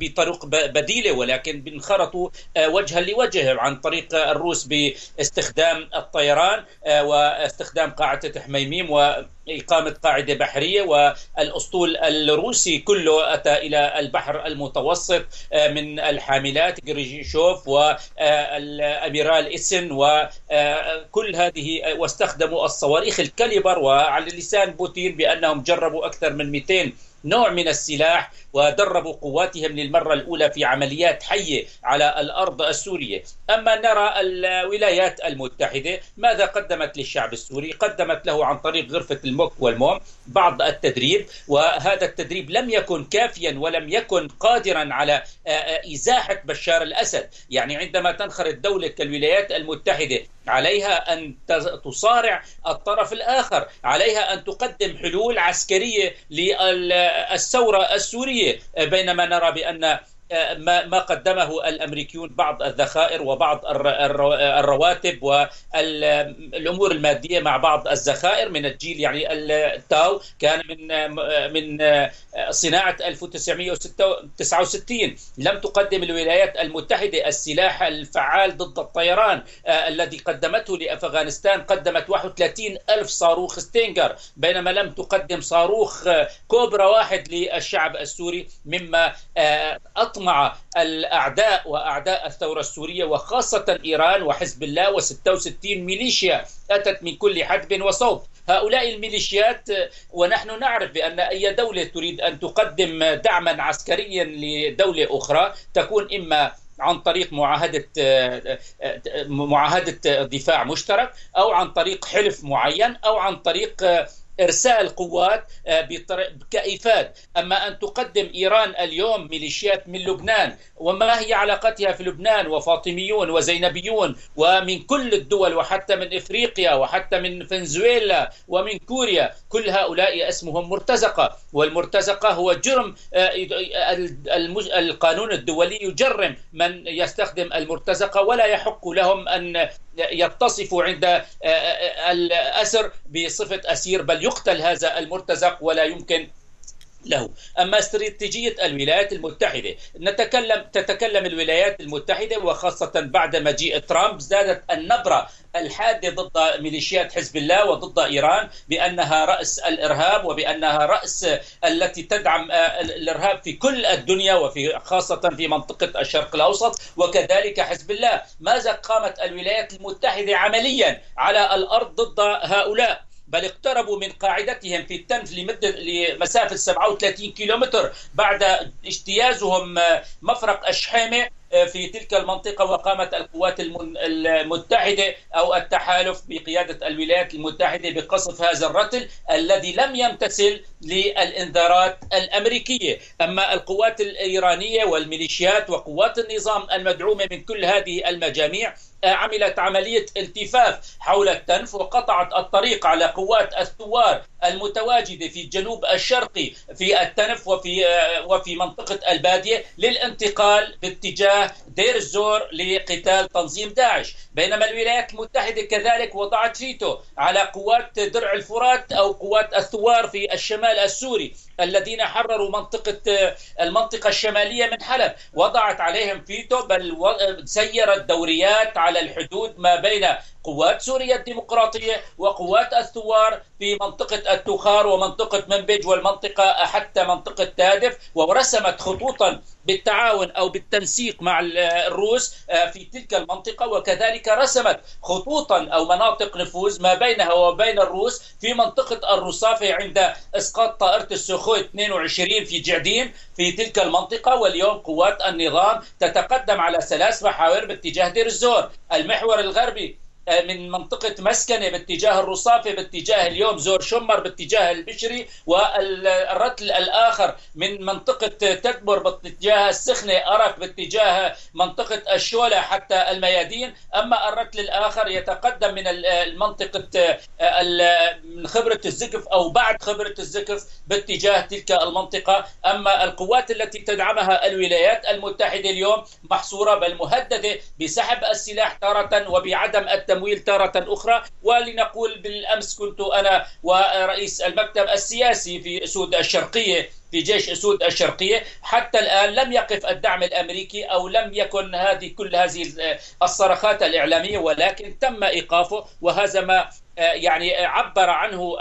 بطرق بديلة ولكن انخرطوا وجها لوجه عن طريق الروس باستخدام الطيران واستخدام قاعدة حميميم وإقامة قاعدة بحرية، والأسطول الروسي كله أتى إلى البحر المتوسط من الحاملات غريشوف والأميرال إسن وكل هذه، واستخدموا الصواريخ الكاليبر، وعلى لسان بوتين بأنهم جربوا أكثر من مئتين نوع من السلاح ودربوا قواتهم للمرة الأولى في عمليات حية على الأرض السورية. أما نرى الولايات المتحدة ماذا قدمت للشعب السوري؟ قدمت له عن طريق غرفة الموك والموم بعض التدريب، وهذا التدريب لم يكن كافيا ولم يكن قادرا على إزاحة بشار الأسد. يعني عندما تنخرط دولة كالولايات المتحدة عليها أن تصارع الطرف الآخر، عليها أن تقدم حلول عسكرية للثورة السورية، بينما نرى بأن ما قدمه الأمريكيون بعض الذخائر وبعض الرواتب والأمور المادية مع بعض الذخائر من الجيل، يعني التاو كان من من صناعة ألف وتسعمئة وتسعة وستين. لم تقدم الولايات المتحدة السلاح الفعال ضد الطيران الذي قدمته لأفغانستان، قدمت واحد وثلاثين ألف صاروخ ستينجر، بينما لم تقدم صاروخ كوبرا واحد للشعب السوري، مما أطلق مع الأعداء وأعداء الثورة السورية وخاصة إيران وحزب الله وستة وستين ميليشيا أتت من كل حدب وصوب. هؤلاء الميليشيات، ونحن نعرف بأن أي دولة تريد أن تقدم دعما عسكريا لدولة أخرى تكون إما عن طريق معاهدة معاهدة دفاع مشترك أو عن طريق حلف معين أو عن طريق إرسال قوات بكائفات. أما أن تقدم إيران اليوم ميليشيات من لبنان، وما هي علاقتها في لبنان وفاطميون وزينبيون ومن كل الدول وحتى من إفريقيا وحتى من فنزويلا ومن كوريا، كل هؤلاء اسمهم مرتزقة، والمرتزقة هو جرم. القانون الدولي يجرم من يستخدم المرتزقة، ولا يحق لهم أن يتصفوا عند الأسر بصفة أسير، بل يقتل هذا المرتزق ولا يمكن له. أما استراتيجية الولايات المتحدة، نتكلم تتكلم الولايات المتحدة وخاصة بعد مجيء ترامب زادت النبرة الحادة ضد ميليشيات حزب الله وضد إيران بأنها رأس الإرهاب وبأنها رأس التي تدعم الإرهاب في كل الدنيا وفي خاصة في منطقة الشرق الأوسط، وكذلك حزب الله. ماذا قامت الولايات المتحدة عمليا على الأرض ضد هؤلاء؟ بل اقتربوا من قاعدتهم في تنف لمدة لمسافة سبعة وثلاثين كيلومتر بعد اجتيازهم مفرق الشحيمة في تلك المنطقة، وقامت القوات المتحدة أو التحالف بقيادة الولايات المتحدة بقصف هذا الرتل الذي لم يمتثل للإنذارات الأمريكية. أما القوات الإيرانية والميليشيات وقوات النظام المدعومة من كل هذه المجاميع عملت عملية التفاف حول التنف وقطعت الطريق على قوات الثوار المتواجدة في الجنوب الشرقي في التنف وفي وفي منطقة البادية للانتقال باتجاه دير الزور لقتال تنظيم داعش. بينما الولايات المتحدة كذلك وضعت فيتو على قوات درع الفرات أو قوات الثوار في الشمال السوري الذين حرروا منطقة المنطقة الشمالية من حلب، وضعت عليهم فيتو، بل سيرت دوريات على الحدود ما بين قوات سوريا الديمقراطية وقوات الثوار في منطقة التخار ومنطقة منبج والمنطقة حتى منطقة تادف، ورسمت خطوطا بالتعاون أو بالتنسيق مع الروس في تلك المنطقة، وكذلك رسمت خطوطا أو مناطق نفوذ ما بينها وبين الروس في منطقة الرصافة عند إسقاط طائرة السوخوي اثنين وعشرين في جعدين في تلك المنطقة. واليوم قوات النظام تتقدم على ثلاث محاور باتجاه دير الزور، المحور الغربي من منطقة مسكنة باتجاه الرصافة باتجاه اليوم زور شمر باتجاه البشري، والرتل الآخر من منطقة تدبر باتجاه السخنة أرك باتجاه منطقة الشولة حتى الميادين. أما الرتل الآخر يتقدم من المنطقة من خبرة الزقف أو بعد خبرة الزقف باتجاه تلك المنطقة. أما القوات التي تدعمها الولايات المتحدة اليوم محصورة بل مهددة بسحب السلاح تارة وبعدم التمويل تارة أخرى. ولنقول بالأمس كنت أنا ورئيس المكتب السياسي في سود الشرقية في جيش سود الشرقية، حتى الآن لم يقف الدعم الأمريكي أو لم يكن هذه كل هذه الصرخات الإعلامية، ولكن تم إيقافه، وهذا ما يعني عبر عنه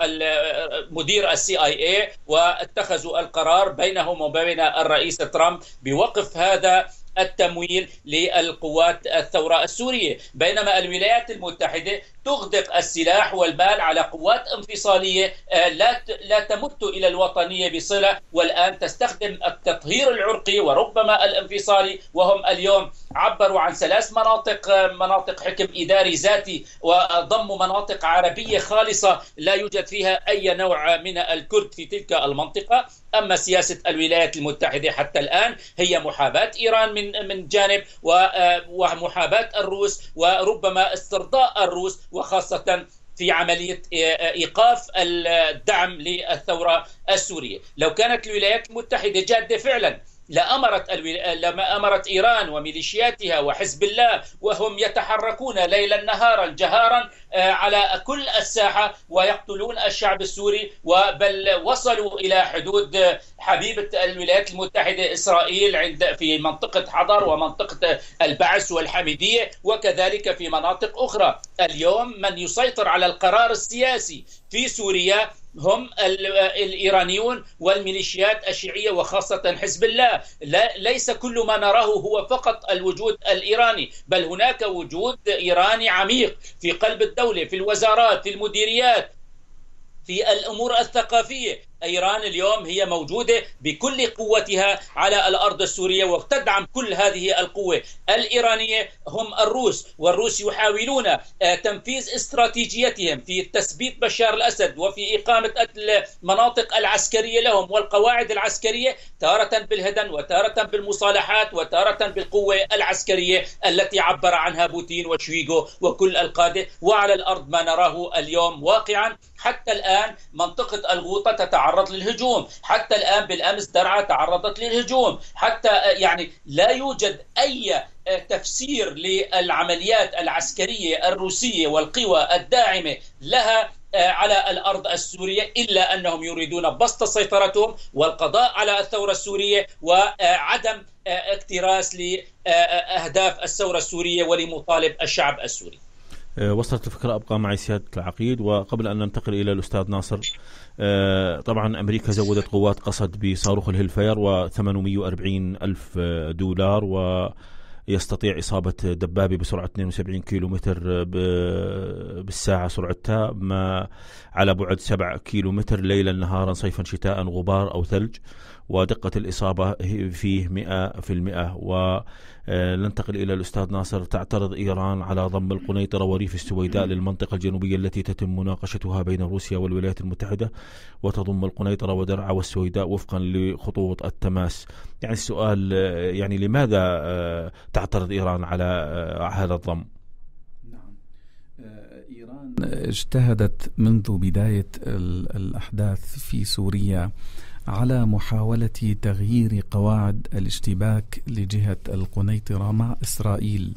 مدير السي اي اي، واتخذوا القرار بينهم وبين الرئيس ترامب بوقف هذا التمويل للقوات الثورة السورية. بينما الولايات المتحدة تغدق السلاح والمال على قوات انفصالية لا لا تمت إلى الوطنية بصلة، والآن تستخدم التطهير العرقي وربما الانفصالي. وهم اليوم عبروا عن ثلاث مناطق مناطق حكم إداري ذاتي، وضموا مناطق عربية خالصة لا يوجد فيها أي نوع من الكرد في تلك المنطقة. أما سياسة الولايات المتحدة حتى الآن هي محاباة إيران من من جانب، ومحاباة الروس، وربما استرضاء الروس، وخاصة في عملية إيقاف الدعم للثورة السورية. لو كانت الولايات المتحدة جادة فعلا لأمرت لما أمرت إيران وميليشياتها وحزب الله، وهم يتحركون ليلا نهارا جهارا على كل الساحة ويقتلون الشعب السوري، وبل وصلوا إلى حدود حبيبة الولايات المتحدة إسرائيل عند في منطقة حضر ومنطقة البعث والحميدية، وكذلك في مناطق أخرى. اليوم من يسيطر على القرار السياسي في سوريا هم الإيرانيون والميليشيات الشيعية وخاصة حزب الله. لا ليس كل ما نراه هو فقط الوجود الإيراني، بل هناك وجود إيراني عميق في قلب الدولة، في الوزارات، في المديريات، في الأمور الثقافية. إيران اليوم هي موجودة بكل قوتها على الأرض السورية وتدعم كل هذه القوة الإيرانية. هم الروس، والروس يحاولون تنفيذ استراتيجيتهم في تثبيت بشار الأسد وفي إقامة المناطق العسكرية لهم والقواعد العسكرية، تارة بالهدن وتارة بالمصالحات وتارة بالقوة العسكرية التي عبر عنها بوتين وشويغو وكل القادة. وعلى الأرض ما نراه اليوم واقعا، حتى الآن منطقة الغوطة تتعرض للهجوم، حتى الآن بالأمس درعا تعرضت للهجوم، حتى يعني لا يوجد أي تفسير للعمليات العسكرية الروسية والقوى الداعمة لها على الأرض السورية، إلا أنهم يريدون بسط سيطرتهم والقضاء على الثورة السورية وعدم اكتراث لأهداف الثورة السورية ولمطالب الشعب السوري. وصلت الفكرة. أبقى معي سيادة العقيد، وقبل أن ننتقل إلى الأستاذ ناصر، طبعا أمريكا زودت قوات قصد بصاروخ الهلفير وثمانمئة وأربعين ألف دولار، ويستطيع إصابة دبابة بسرعة اثنين وسبعين كيلومتر بالساعة سرعتها، ما على بعد سبعة كيلومتر ليلا نهارا صيفا شتاء غبار أو ثلج، ودقة الإصابة فيه مئة في المئة. وننتقل إلى الأستاذ ناصر. تعترض إيران على ضم القنيطرة وريف السويداء للمنطقة الجنوبية التي تتم مناقشتها بين روسيا والولايات المتحدة، وتضم القنيطرة ودرعا والسويداء وفقا لخطوط التماس. يعني السؤال، يعني لماذا تعترض إيران على هذا الضم؟ إيران اجتهدت منذ بداية الأحداث في سوريا على محاولة تغيير قواعد الاشتباك لجهة القنيطرة مع إسرائيل،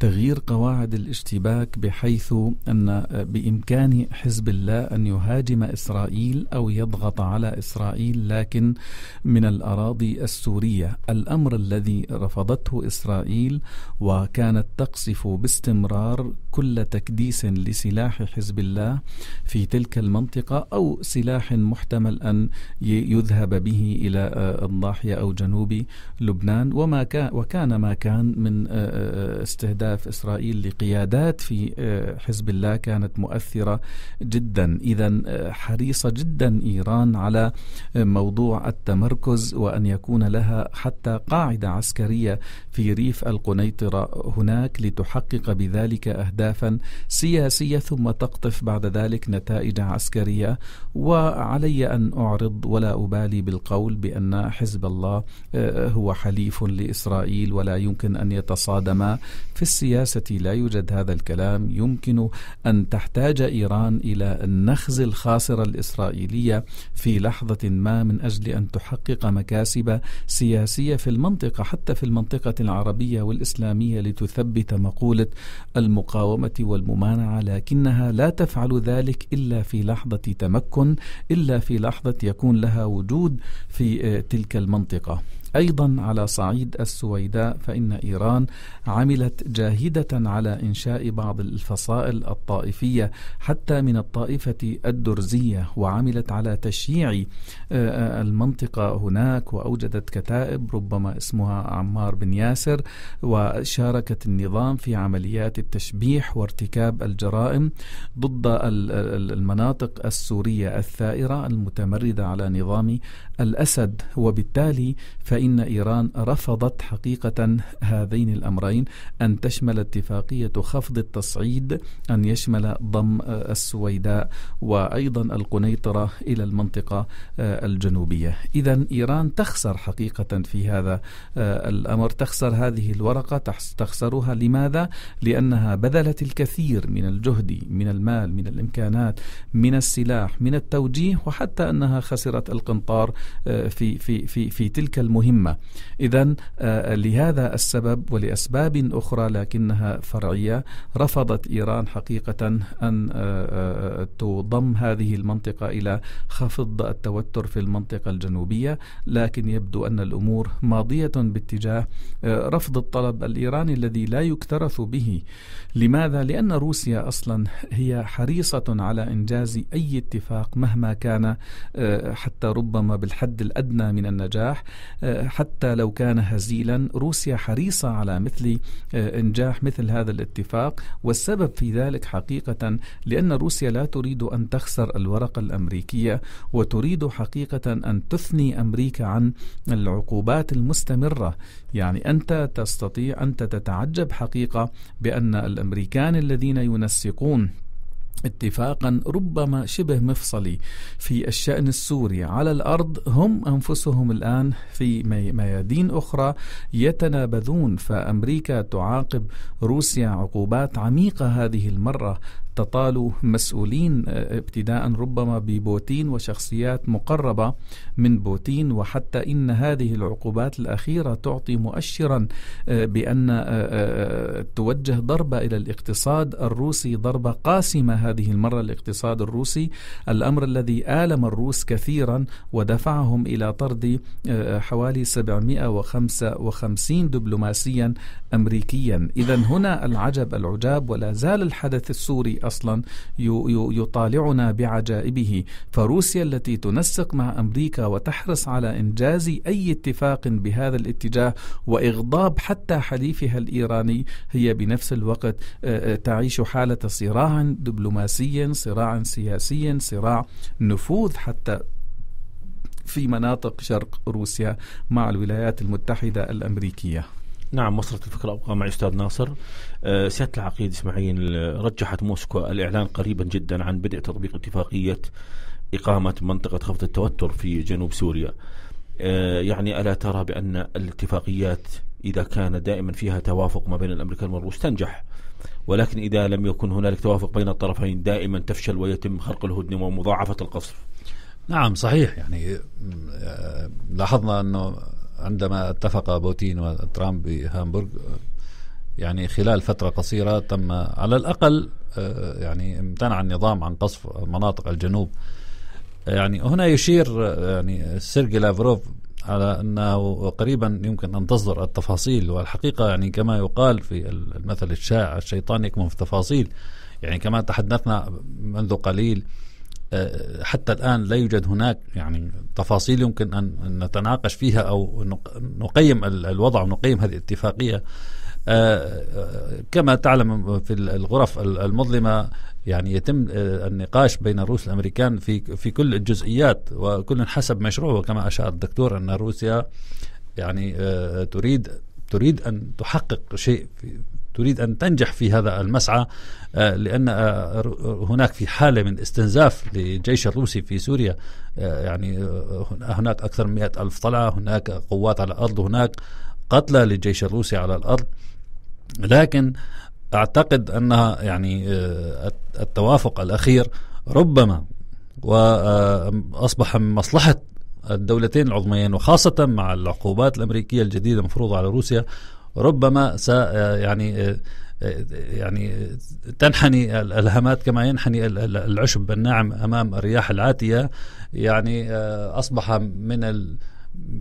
تغيير قواعد الاشتباك بحيث أن بإمكان حزب الله أن يهاجم إسرائيل أو يضغط على إسرائيل لكن من الأراضي السورية، الأمر الذي رفضته إسرائيل وكانت تقصف باستمرار كل تكديس لسلاح حزب الله في تلك المنطقة أو سلاح محتمل أن يذهب به إلى الضاحية أو جنوب لبنان. وما كان وكان ما كان من استهداف إسرائيل لقيادات في حزب الله كانت مؤثرة جدا. إذن حريصة جدا إيران على موضوع التمركز وأن يكون لها حتى قاعدة عسكرية في ريف القنيطرة هناك لتحقق بذلك أهدافا سياسية ثم تقطف بعد ذلك نتائج عسكرية. وعلي أن أعرض ولا أبالي بالقول بأن حزب الله هو حليف لإسرائيل ولا يمكن أن يتصادما في السياسة، لا يوجد هذا الكلام. يمكن أن تحتاج إيران إلى النخز الخاسرة الإسرائيلية في لحظة ما من أجل أن تحقق مكاسب سياسية في المنطقة، حتى في المنطقة العربية والإسلامية، لتثبت مقولة المقاومة والممانعة، لكنها لا تفعل ذلك إلا في لحظة تمكن، إلا في لحظة يكون لها وجود في تلك المنطقة. أيضا على صعيد السويداء فإن إيران عملت جاهدة على إنشاء بعض الفصائل الطائفية حتى من الطائفة الدرزية، وعملت على تشييع المنطقة هناك وأوجدت كتائب ربما اسمها عمار بن ياسر، وشاركت النظام في عمليات التشبيح وارتكاب الجرائم ضد المناطق السورية الثائرة المتمردة على نظام الأسد. وبالتالي فإن إن إيران رفضت حقيقة هذين الأمرين، أن تشمل اتفاقية خفض التصعيد أن يشمل ضم السويداء وأيضا القنيطرة إلى المنطقة الجنوبية. إذن إيران تخسر حقيقة في هذا الأمر، تخسر هذه الورقة تخسرها. لماذا؟ لأنها بذلت الكثير من الجهد، من المال، من الإمكانات، من السلاح، من التوجيه، وحتى أنها خسرت القنطار في في في في تلك المهمة. إذن لهذا السبب ولأسباب أخرى لكنها فرعية رفضت إيران حقيقة أن تضم هذه المنطقة إلى خفض التوتر في المنطقة الجنوبية. لكن يبدو أن الأمور ماضية باتجاه رفض الطلب الإيراني الذي لا يكترث به. لماذا؟ لأن روسيا أصلا هي حريصة على إنجاز أي اتفاق مهما كان، حتى ربما بالحد الأدنى من النجاح. حتى لو كان هزيلا، روسيا حريصة على مثل إنجاح مثل هذا الاتفاق، والسبب في ذلك حقيقة لأن روسيا لا تريد أن تخسر الورقة الأمريكية، وتريد حقيقة أن تثني أمريكا عن العقوبات المستمرة. يعني أنت تستطيع أنت تتعجب حقيقة بأن الأمريكان الذين ينسقون اتفاقا ربما شبه مفصلي في الشأن السوري على الأرض، هم أنفسهم الآن في ميادين أخرى يتنابذون. فأمريكا تعاقب روسيا عقوبات عميقة هذه المرة، تطال مسؤولين ابتداء ربما ببوتين وشخصيات مقربة من بوتين، وحتى إن هذه العقوبات الأخيرة تعطي مؤشرا بأن توجه ضربة إلى الاقتصاد الروسي، ضربة قاسمة هذه المرة الاقتصاد الروسي، الأمر الذي آلم الروس كثيرا ودفعهم إلى طرد حوالي سبعمئة وخمسة وخمسين دبلوماسيا أمريكيا. إذن هنا العجب العجاب، ولا زال الحدث السوري أصلا يطالعنا بعجائبه. فروسيا التي تنسق مع أمريكا وتحرص على إنجاز أي اتفاق بهذا الاتجاه وإغضاب حتى حليفها الإيراني، هي بنفس الوقت تعيش حالة صراع دبلوماسي، صراع سياسي، صراع نفوذ حتى في مناطق شرق روسيا مع الولايات المتحدة الأمريكية. نعم، وصلت الفكرة. أبقى مع أستاذ ناصر. أه سيادة العقيد إسماعيل، رجحت موسكو الإعلان قريبا جدا عن بدء تطبيق اتفاقية إقامة منطقة خفض التوتر في جنوب سوريا. أه يعني ألا ترى بأن الاتفاقيات إذا كان دائما فيها توافق ما بين الأمريكان والروس تنجح، ولكن إذا لم يكن هنالك توافق بين الطرفين دائما تفشل ويتم خرق الهدنة ومضاعفة القصف؟ نعم صحيح. يعني لاحظنا أنه عندما اتفق بوتين وترامب بهامبورغ، يعني خلال فترة قصيرة تم على الأقل يعني امتنع النظام عن قصف مناطق الجنوب. يعني هنا يشير يعني سيرجي لافروف على أنه قريبا يمكن أن تصدر التفاصيل، والحقيقة يعني كما يقال في المثل الشائع الشيطان يكمن في التفاصيل. يعني كما تحدثنا منذ قليل، حتى الآن لا يوجد هناك يعني تفاصيل يمكن أن نتناقش فيها أو نقيم الوضع ونقيم هذه الاتفاقية. كما تعلم في الغرف المظلمة يعني يتم النقاش بين الروس والأمريكان في في كل الجزئيات، وكل حسب مشروعه. كما أشار الدكتور أن روسيا يعني تريد تريد أن تحقق شيء، تريد أن تنجح في هذا المسعى، لأن هناك في حالة من استنزاف للجيش الروسي في سوريا. يعني هناك أكثر من مئة ألف طلعة، هناك قوات على الأرض، هناك قتلى للجيش الروسي على الأرض. لكن أعتقد أنها يعني التوافق الأخير ربما وأصبح من مصلحة الدولتين العظميين، وخاصة مع العقوبات الأمريكية الجديدة المفروضة على روسيا، ربما س يعني يعني تنحني الالهامات كما ينحني العشب الناعم امام الرياح العاتيه. يعني اصبح من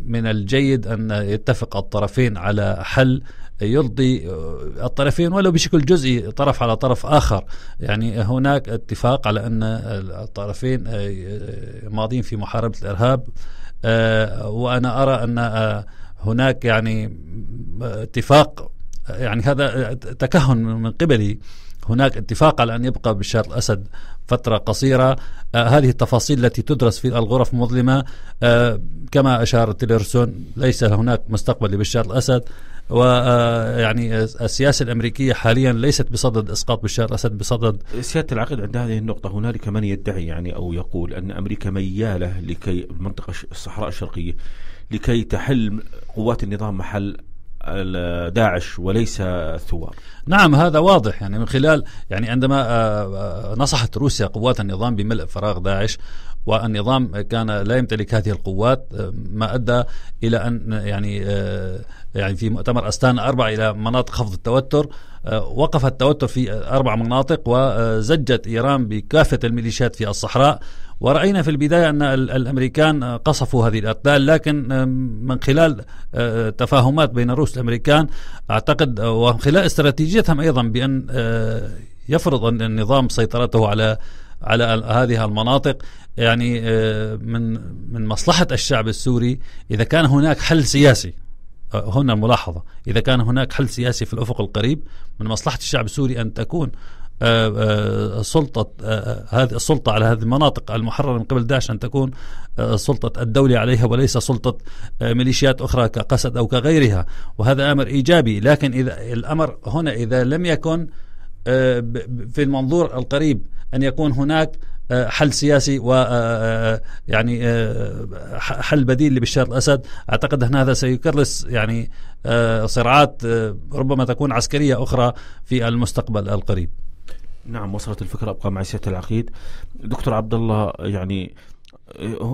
من الجيد ان يتفق الطرفين على حل يرضي الطرفين ولو بشكل جزئي، طرف على طرف آخر. يعني هناك اتفاق على أن الطرفين ماضين في محاربة الإرهاب، وأنا أرى أن هناك يعني اتفاق، يعني هذا تكهن من قبلي، هناك اتفاق على أن يبقى بشار الأسد فترة قصيرة. آه هذه التفاصيل التي تدرس في الغرف المظلمة. آه كما أشار تيلرسون، ليس هناك مستقبل لبشار الأسد، ويعني السياسة الأمريكية حاليا ليست بصدد إسقاط بشار الأسد، بصدد سيادة العقد. عند هذه النقطة هنالك من يدعي يعني أو يقول أن أمريكا ميالة لكي المنطقة الصحراء الشرقية لكي تحل قوات النظام محل داعش وليس الثوار. نعم هذا واضح، يعني من خلال يعني عندما نصحت روسيا قوات النظام بملء فراغ داعش، والنظام كان لا يمتلك هذه القوات، ما أدى إلى أن يعني يعني في مؤتمر أستانا أربعة إلى مناطق خفض التوتر. وقف التوتر في أربع مناطق، وزجت إيران بكافة الميليشيات في الصحراء. ورأينا في البداية أن الأمريكان قصفوا هذه الأرتال، لكن من خلال تفاهمات بين الروس والأمريكان أعتقد، ومن خلال استراتيجيتهم أيضا بأن يفرض النظام سيطرته على على هذه المناطق. يعني من من مصلحة الشعب السوري إذا كان هناك حل سياسي، هنا الملاحظة، إذا كان هناك حل سياسي في الأفق القريب، من مصلحة الشعب السوري أن تكون سلطة هذه السلطة على هذه المناطق المحررة من قبل داعش أن تكون سلطة الدولة عليها وليس سلطة ميليشيات أخرى كقسد أو كغيرها، وهذا أمر إيجابي. لكن إذا الأمر هنا إذا لم يكن في المنظور القريب أن يكون هناك حل سياسي ويعني حل بديل لبشار الأسد، أعتقد أن هذا سيكرس يعني صراعات ربما تكون عسكرية أخرى في المستقبل القريب. نعم، وصلت الفكرة. أبقى مع سيادة العقيد. دكتور عبد الله، يعني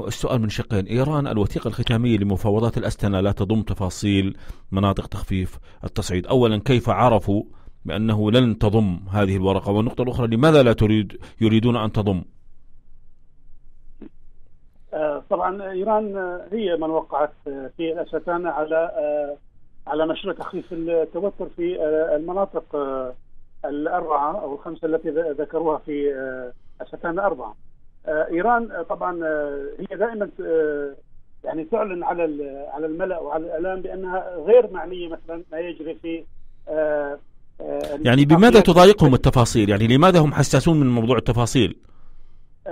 السؤال من شقين. إيران الوثيقة الختامية لمفاوضات الأستنة لا تضم تفاصيل مناطق تخفيف التصعيد، أولا كيف عرفوا بأنه لن تضم هذه الورقة؟ والنقطة الأخرى، لماذا لا تريد يريدون أن تضم؟ طبعا إيران هي من وقعت في الأستانة على على مشروع تخفيف التوتر في المناطق الأربعة أو الخمسة التي ذكروها في أستانة أربعة. إيران طبعا هي دائما يعني تعلن على على الملأ وعلى الإعلام بأنها غير معنية مثلا ما يجري في يعني بماذا تضايقهم التفاصيل؟ يعني لماذا هم حساسون من موضوع التفاصيل؟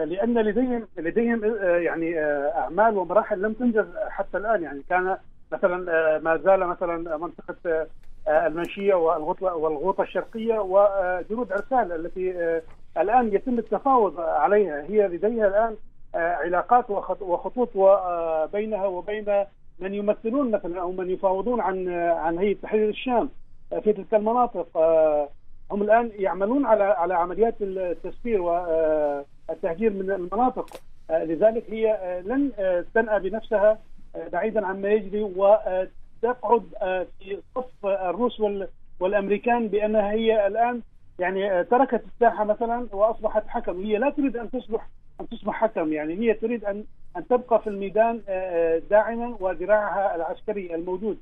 لأن لديهم لديهم يعني أعمال ومراحل لم تنجز حتى الآن. يعني كان مثلا ما زال مثلا منطقة المنشية والغوطة الشرقية وجنود عرسال التي الآن يتم التفاوض عليها، هي لديها الآن علاقات وخطوط بينها وبين من يمثلون مثلا أو من يفاوضون عن عن هيئة تحرير الشام في تلك المناطق. هم الآن يعملون على على عمليات التسفير والتهجير من المناطق، لذلك هي لن تنأى بنفسها بعيدا عما يجري وتقعد في صف الروس والأمريكان بأنها هي الآن يعني تركت الساحة مثلا وأصبحت حكم. هي لا تريد أن تصبح أن تصبح حكم، يعني هي تريد أن أن تبقى في الميدان داعما وذراعها العسكري الموجود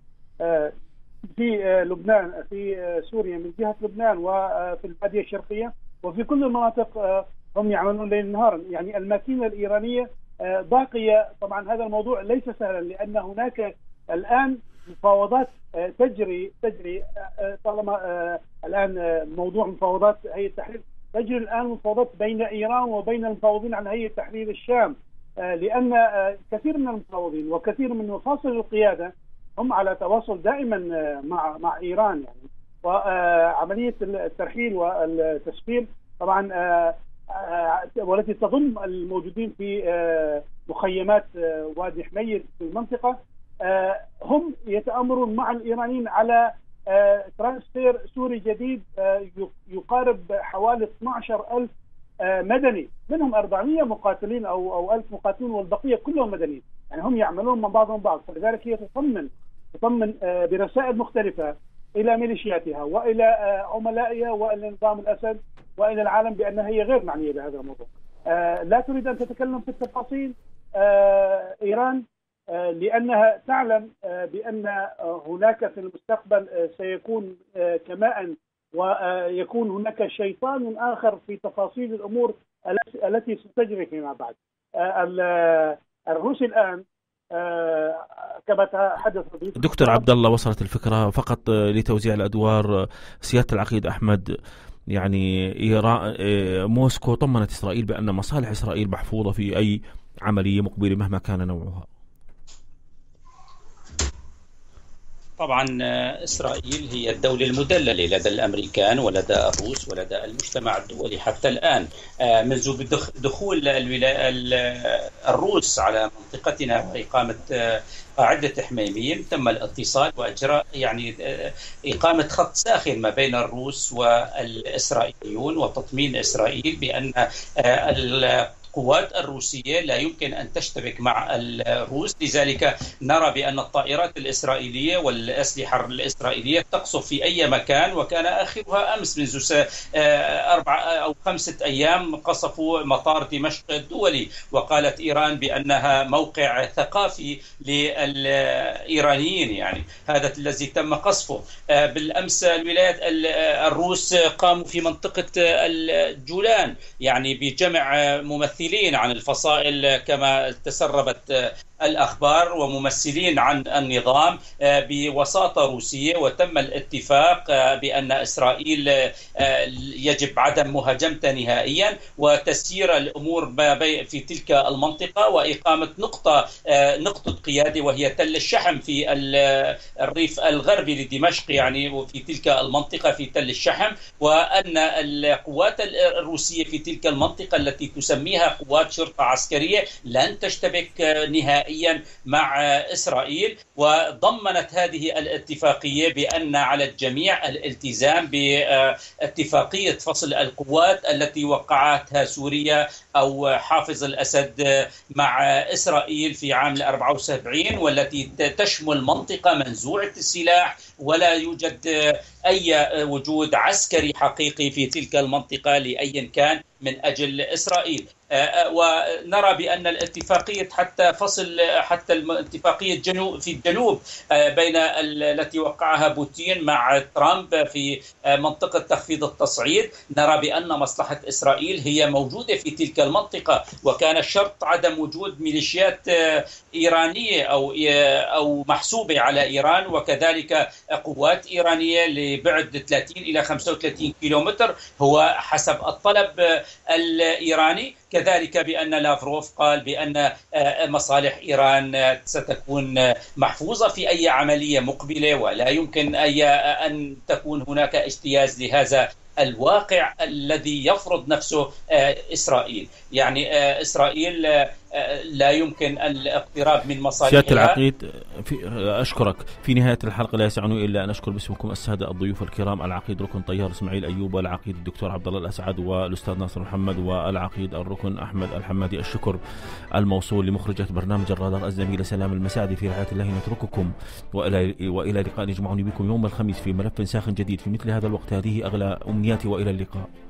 في لبنان، في سوريا من جهة لبنان وفي البادية الشرقية وفي كل المناطق. هم يعملون ليل نهارا، يعني الماكينة الإيرانية باقية. طبعا هذا الموضوع ليس سهلا، لأن هناك الآن مفاوضات تجري تجري طالما الآن موضوع مفاوضات هيئة التحرير، تجري الآن مفاوضات بين إيران وبين المفاوضين عن هيئة تحرير الشام، لأن كثير من المفاوضين وكثير من مفاصل القيادة هم على تواصل دائما مع مع إيران. يعني وعملية الترحيل والتسفير طبعا والتي تضم الموجودين في مخيمات وادي حميد في المنطقة، هم يتآمرون مع الإيرانيين على ترانسفير سوري جديد يقارب حوالي اثني عشر ألف مدني، منهم أربعمئة مقاتلين أو أو ألف مقاتلين والبقية كلهم مدنيين. يعني هم يعملون من بعضهم بعض، فلذلك هي تطمن تطمن برسائل مختلفة إلى ميليشياتها وإلى عملائها وإلى نظام الأسد وإلى العالم بأنها هي غير معنية بهذا الموضوع. لا تريد أن تتكلم في التفاصيل إيران، لأنها تعلم بأن هناك في المستقبل سيكون كماء ويكون هناك شيطان آخر في تفاصيل الأمور التي ستجري فيما بعد. الروس الآن كما حدث. دكتور عبد الله، وصلت الفكرة. فقط لتوزيع الأدوار، سيادة العقيد أحمد، يعني إيران موسكو طمنت إسرائيل بأن مصالح إسرائيل محفوظة في أي عملية مقبلة مهما كان نوعها. طبعا إسرائيل هي الدولة المدللة لدى الأمريكان ولدى الروس ولدى المجتمع الدولي حتى الآن. منذ دخول الروس على منطقتنا وإقامة قاعدة حميميم تم الاتصال وإجراء يعني إقامة خط ساخن ما بين الروس والإسرائيليون وتطمين إسرائيل بأن القوات الروسية لا يمكن أن تشتبك مع الروس، لذلك نرى بأن الطائرات الإسرائيلية والأسلحة الإسرائيلية تقصف في أي مكان، وكان آخرها أمس منذ أربعة أو خمسة أيام قصفوا مطار دمشق الدولي، وقالت إيران بأنها موقع ثقافي للإيرانيين، يعني هذا الذي تم قصفه. بالأمس الولايات الروس قاموا في منطقة الجولان يعني بجمع ممثلين عن الفصائل كما تسربت الأخبار وممثلين عن النظام بوساطة روسية، وتم الاتفاق بأن إسرائيل يجب عدم مهاجمتها نهائيا وتسيير الأمور في تلك المنطقة وإقامة نقطة نقطة قيادة وهي تل الشحم في الريف الغربي لدمشق، يعني وفي تلك المنطقة في تل الشحم، وأن القوات الروسية في تلك المنطقة التي تسميها قوات شرطة عسكرية لن تشتبك نهائيا مع إسرائيل. وضمنت هذه الاتفاقية بأن على الجميع الالتزام باتفاقية فصل القوات التي وقعتها سوريا أو حافظ الأسد مع إسرائيل في عام أربعة وسبعين، والتي تشمل منطقة منزوعة السلاح ولا يوجد أي وجود عسكري حقيقي في تلك المنطقة لأي كان من أجل إسرائيل. ونرى بأن الاتفاقية حتى فصل حتى الاتفاقية في الجنوب بين التي وقعها بوتين مع ترامب في منطقة تخفيض التصعيد، نرى بأن مصلحة إسرائيل هي موجودة في تلك المنطقة، وكان الشرط عدم وجود ميليشيات إيرانية أو أو محسوبة على إيران، وكذلك قوات إيرانية لبعد ثلاثين إلى خمسة وثلاثين كيلومتر هو حسب الطلب الإيراني. كذلك بأن لافروف قال بأن مصالح إيران ستكون محفوظة في أي عملية مقبلة، ولا يمكن أي أن تكون هناك اجتياز لهذا الواقع الذي يفرض نفسه إسرائيل. يعني إسرائيل لا يمكن الاقتراب من مصالحها. سيادة العقيد أشكرك. في نهاية الحلقة لا يسعني إلا أن أشكر باسمكم السادة الضيوف الكرام، العقيد ركن طيار إسماعيل أيوب، والعقيد الدكتور عبد الله الأسعد، والأستاذ ناصر محمد، والعقيد الركن أحمد الحمادي. الشكر الموصول لمخرجة برنامج الرادار الزميلة سلام المساعدي. في رعاية الله نترككم وإلى وإلى لقاء يجمعني بكم يوم الخميس في ملف ساخن جديد في مثل هذا الوقت. هذه أغلى أمنياتي وإلى اللقاء.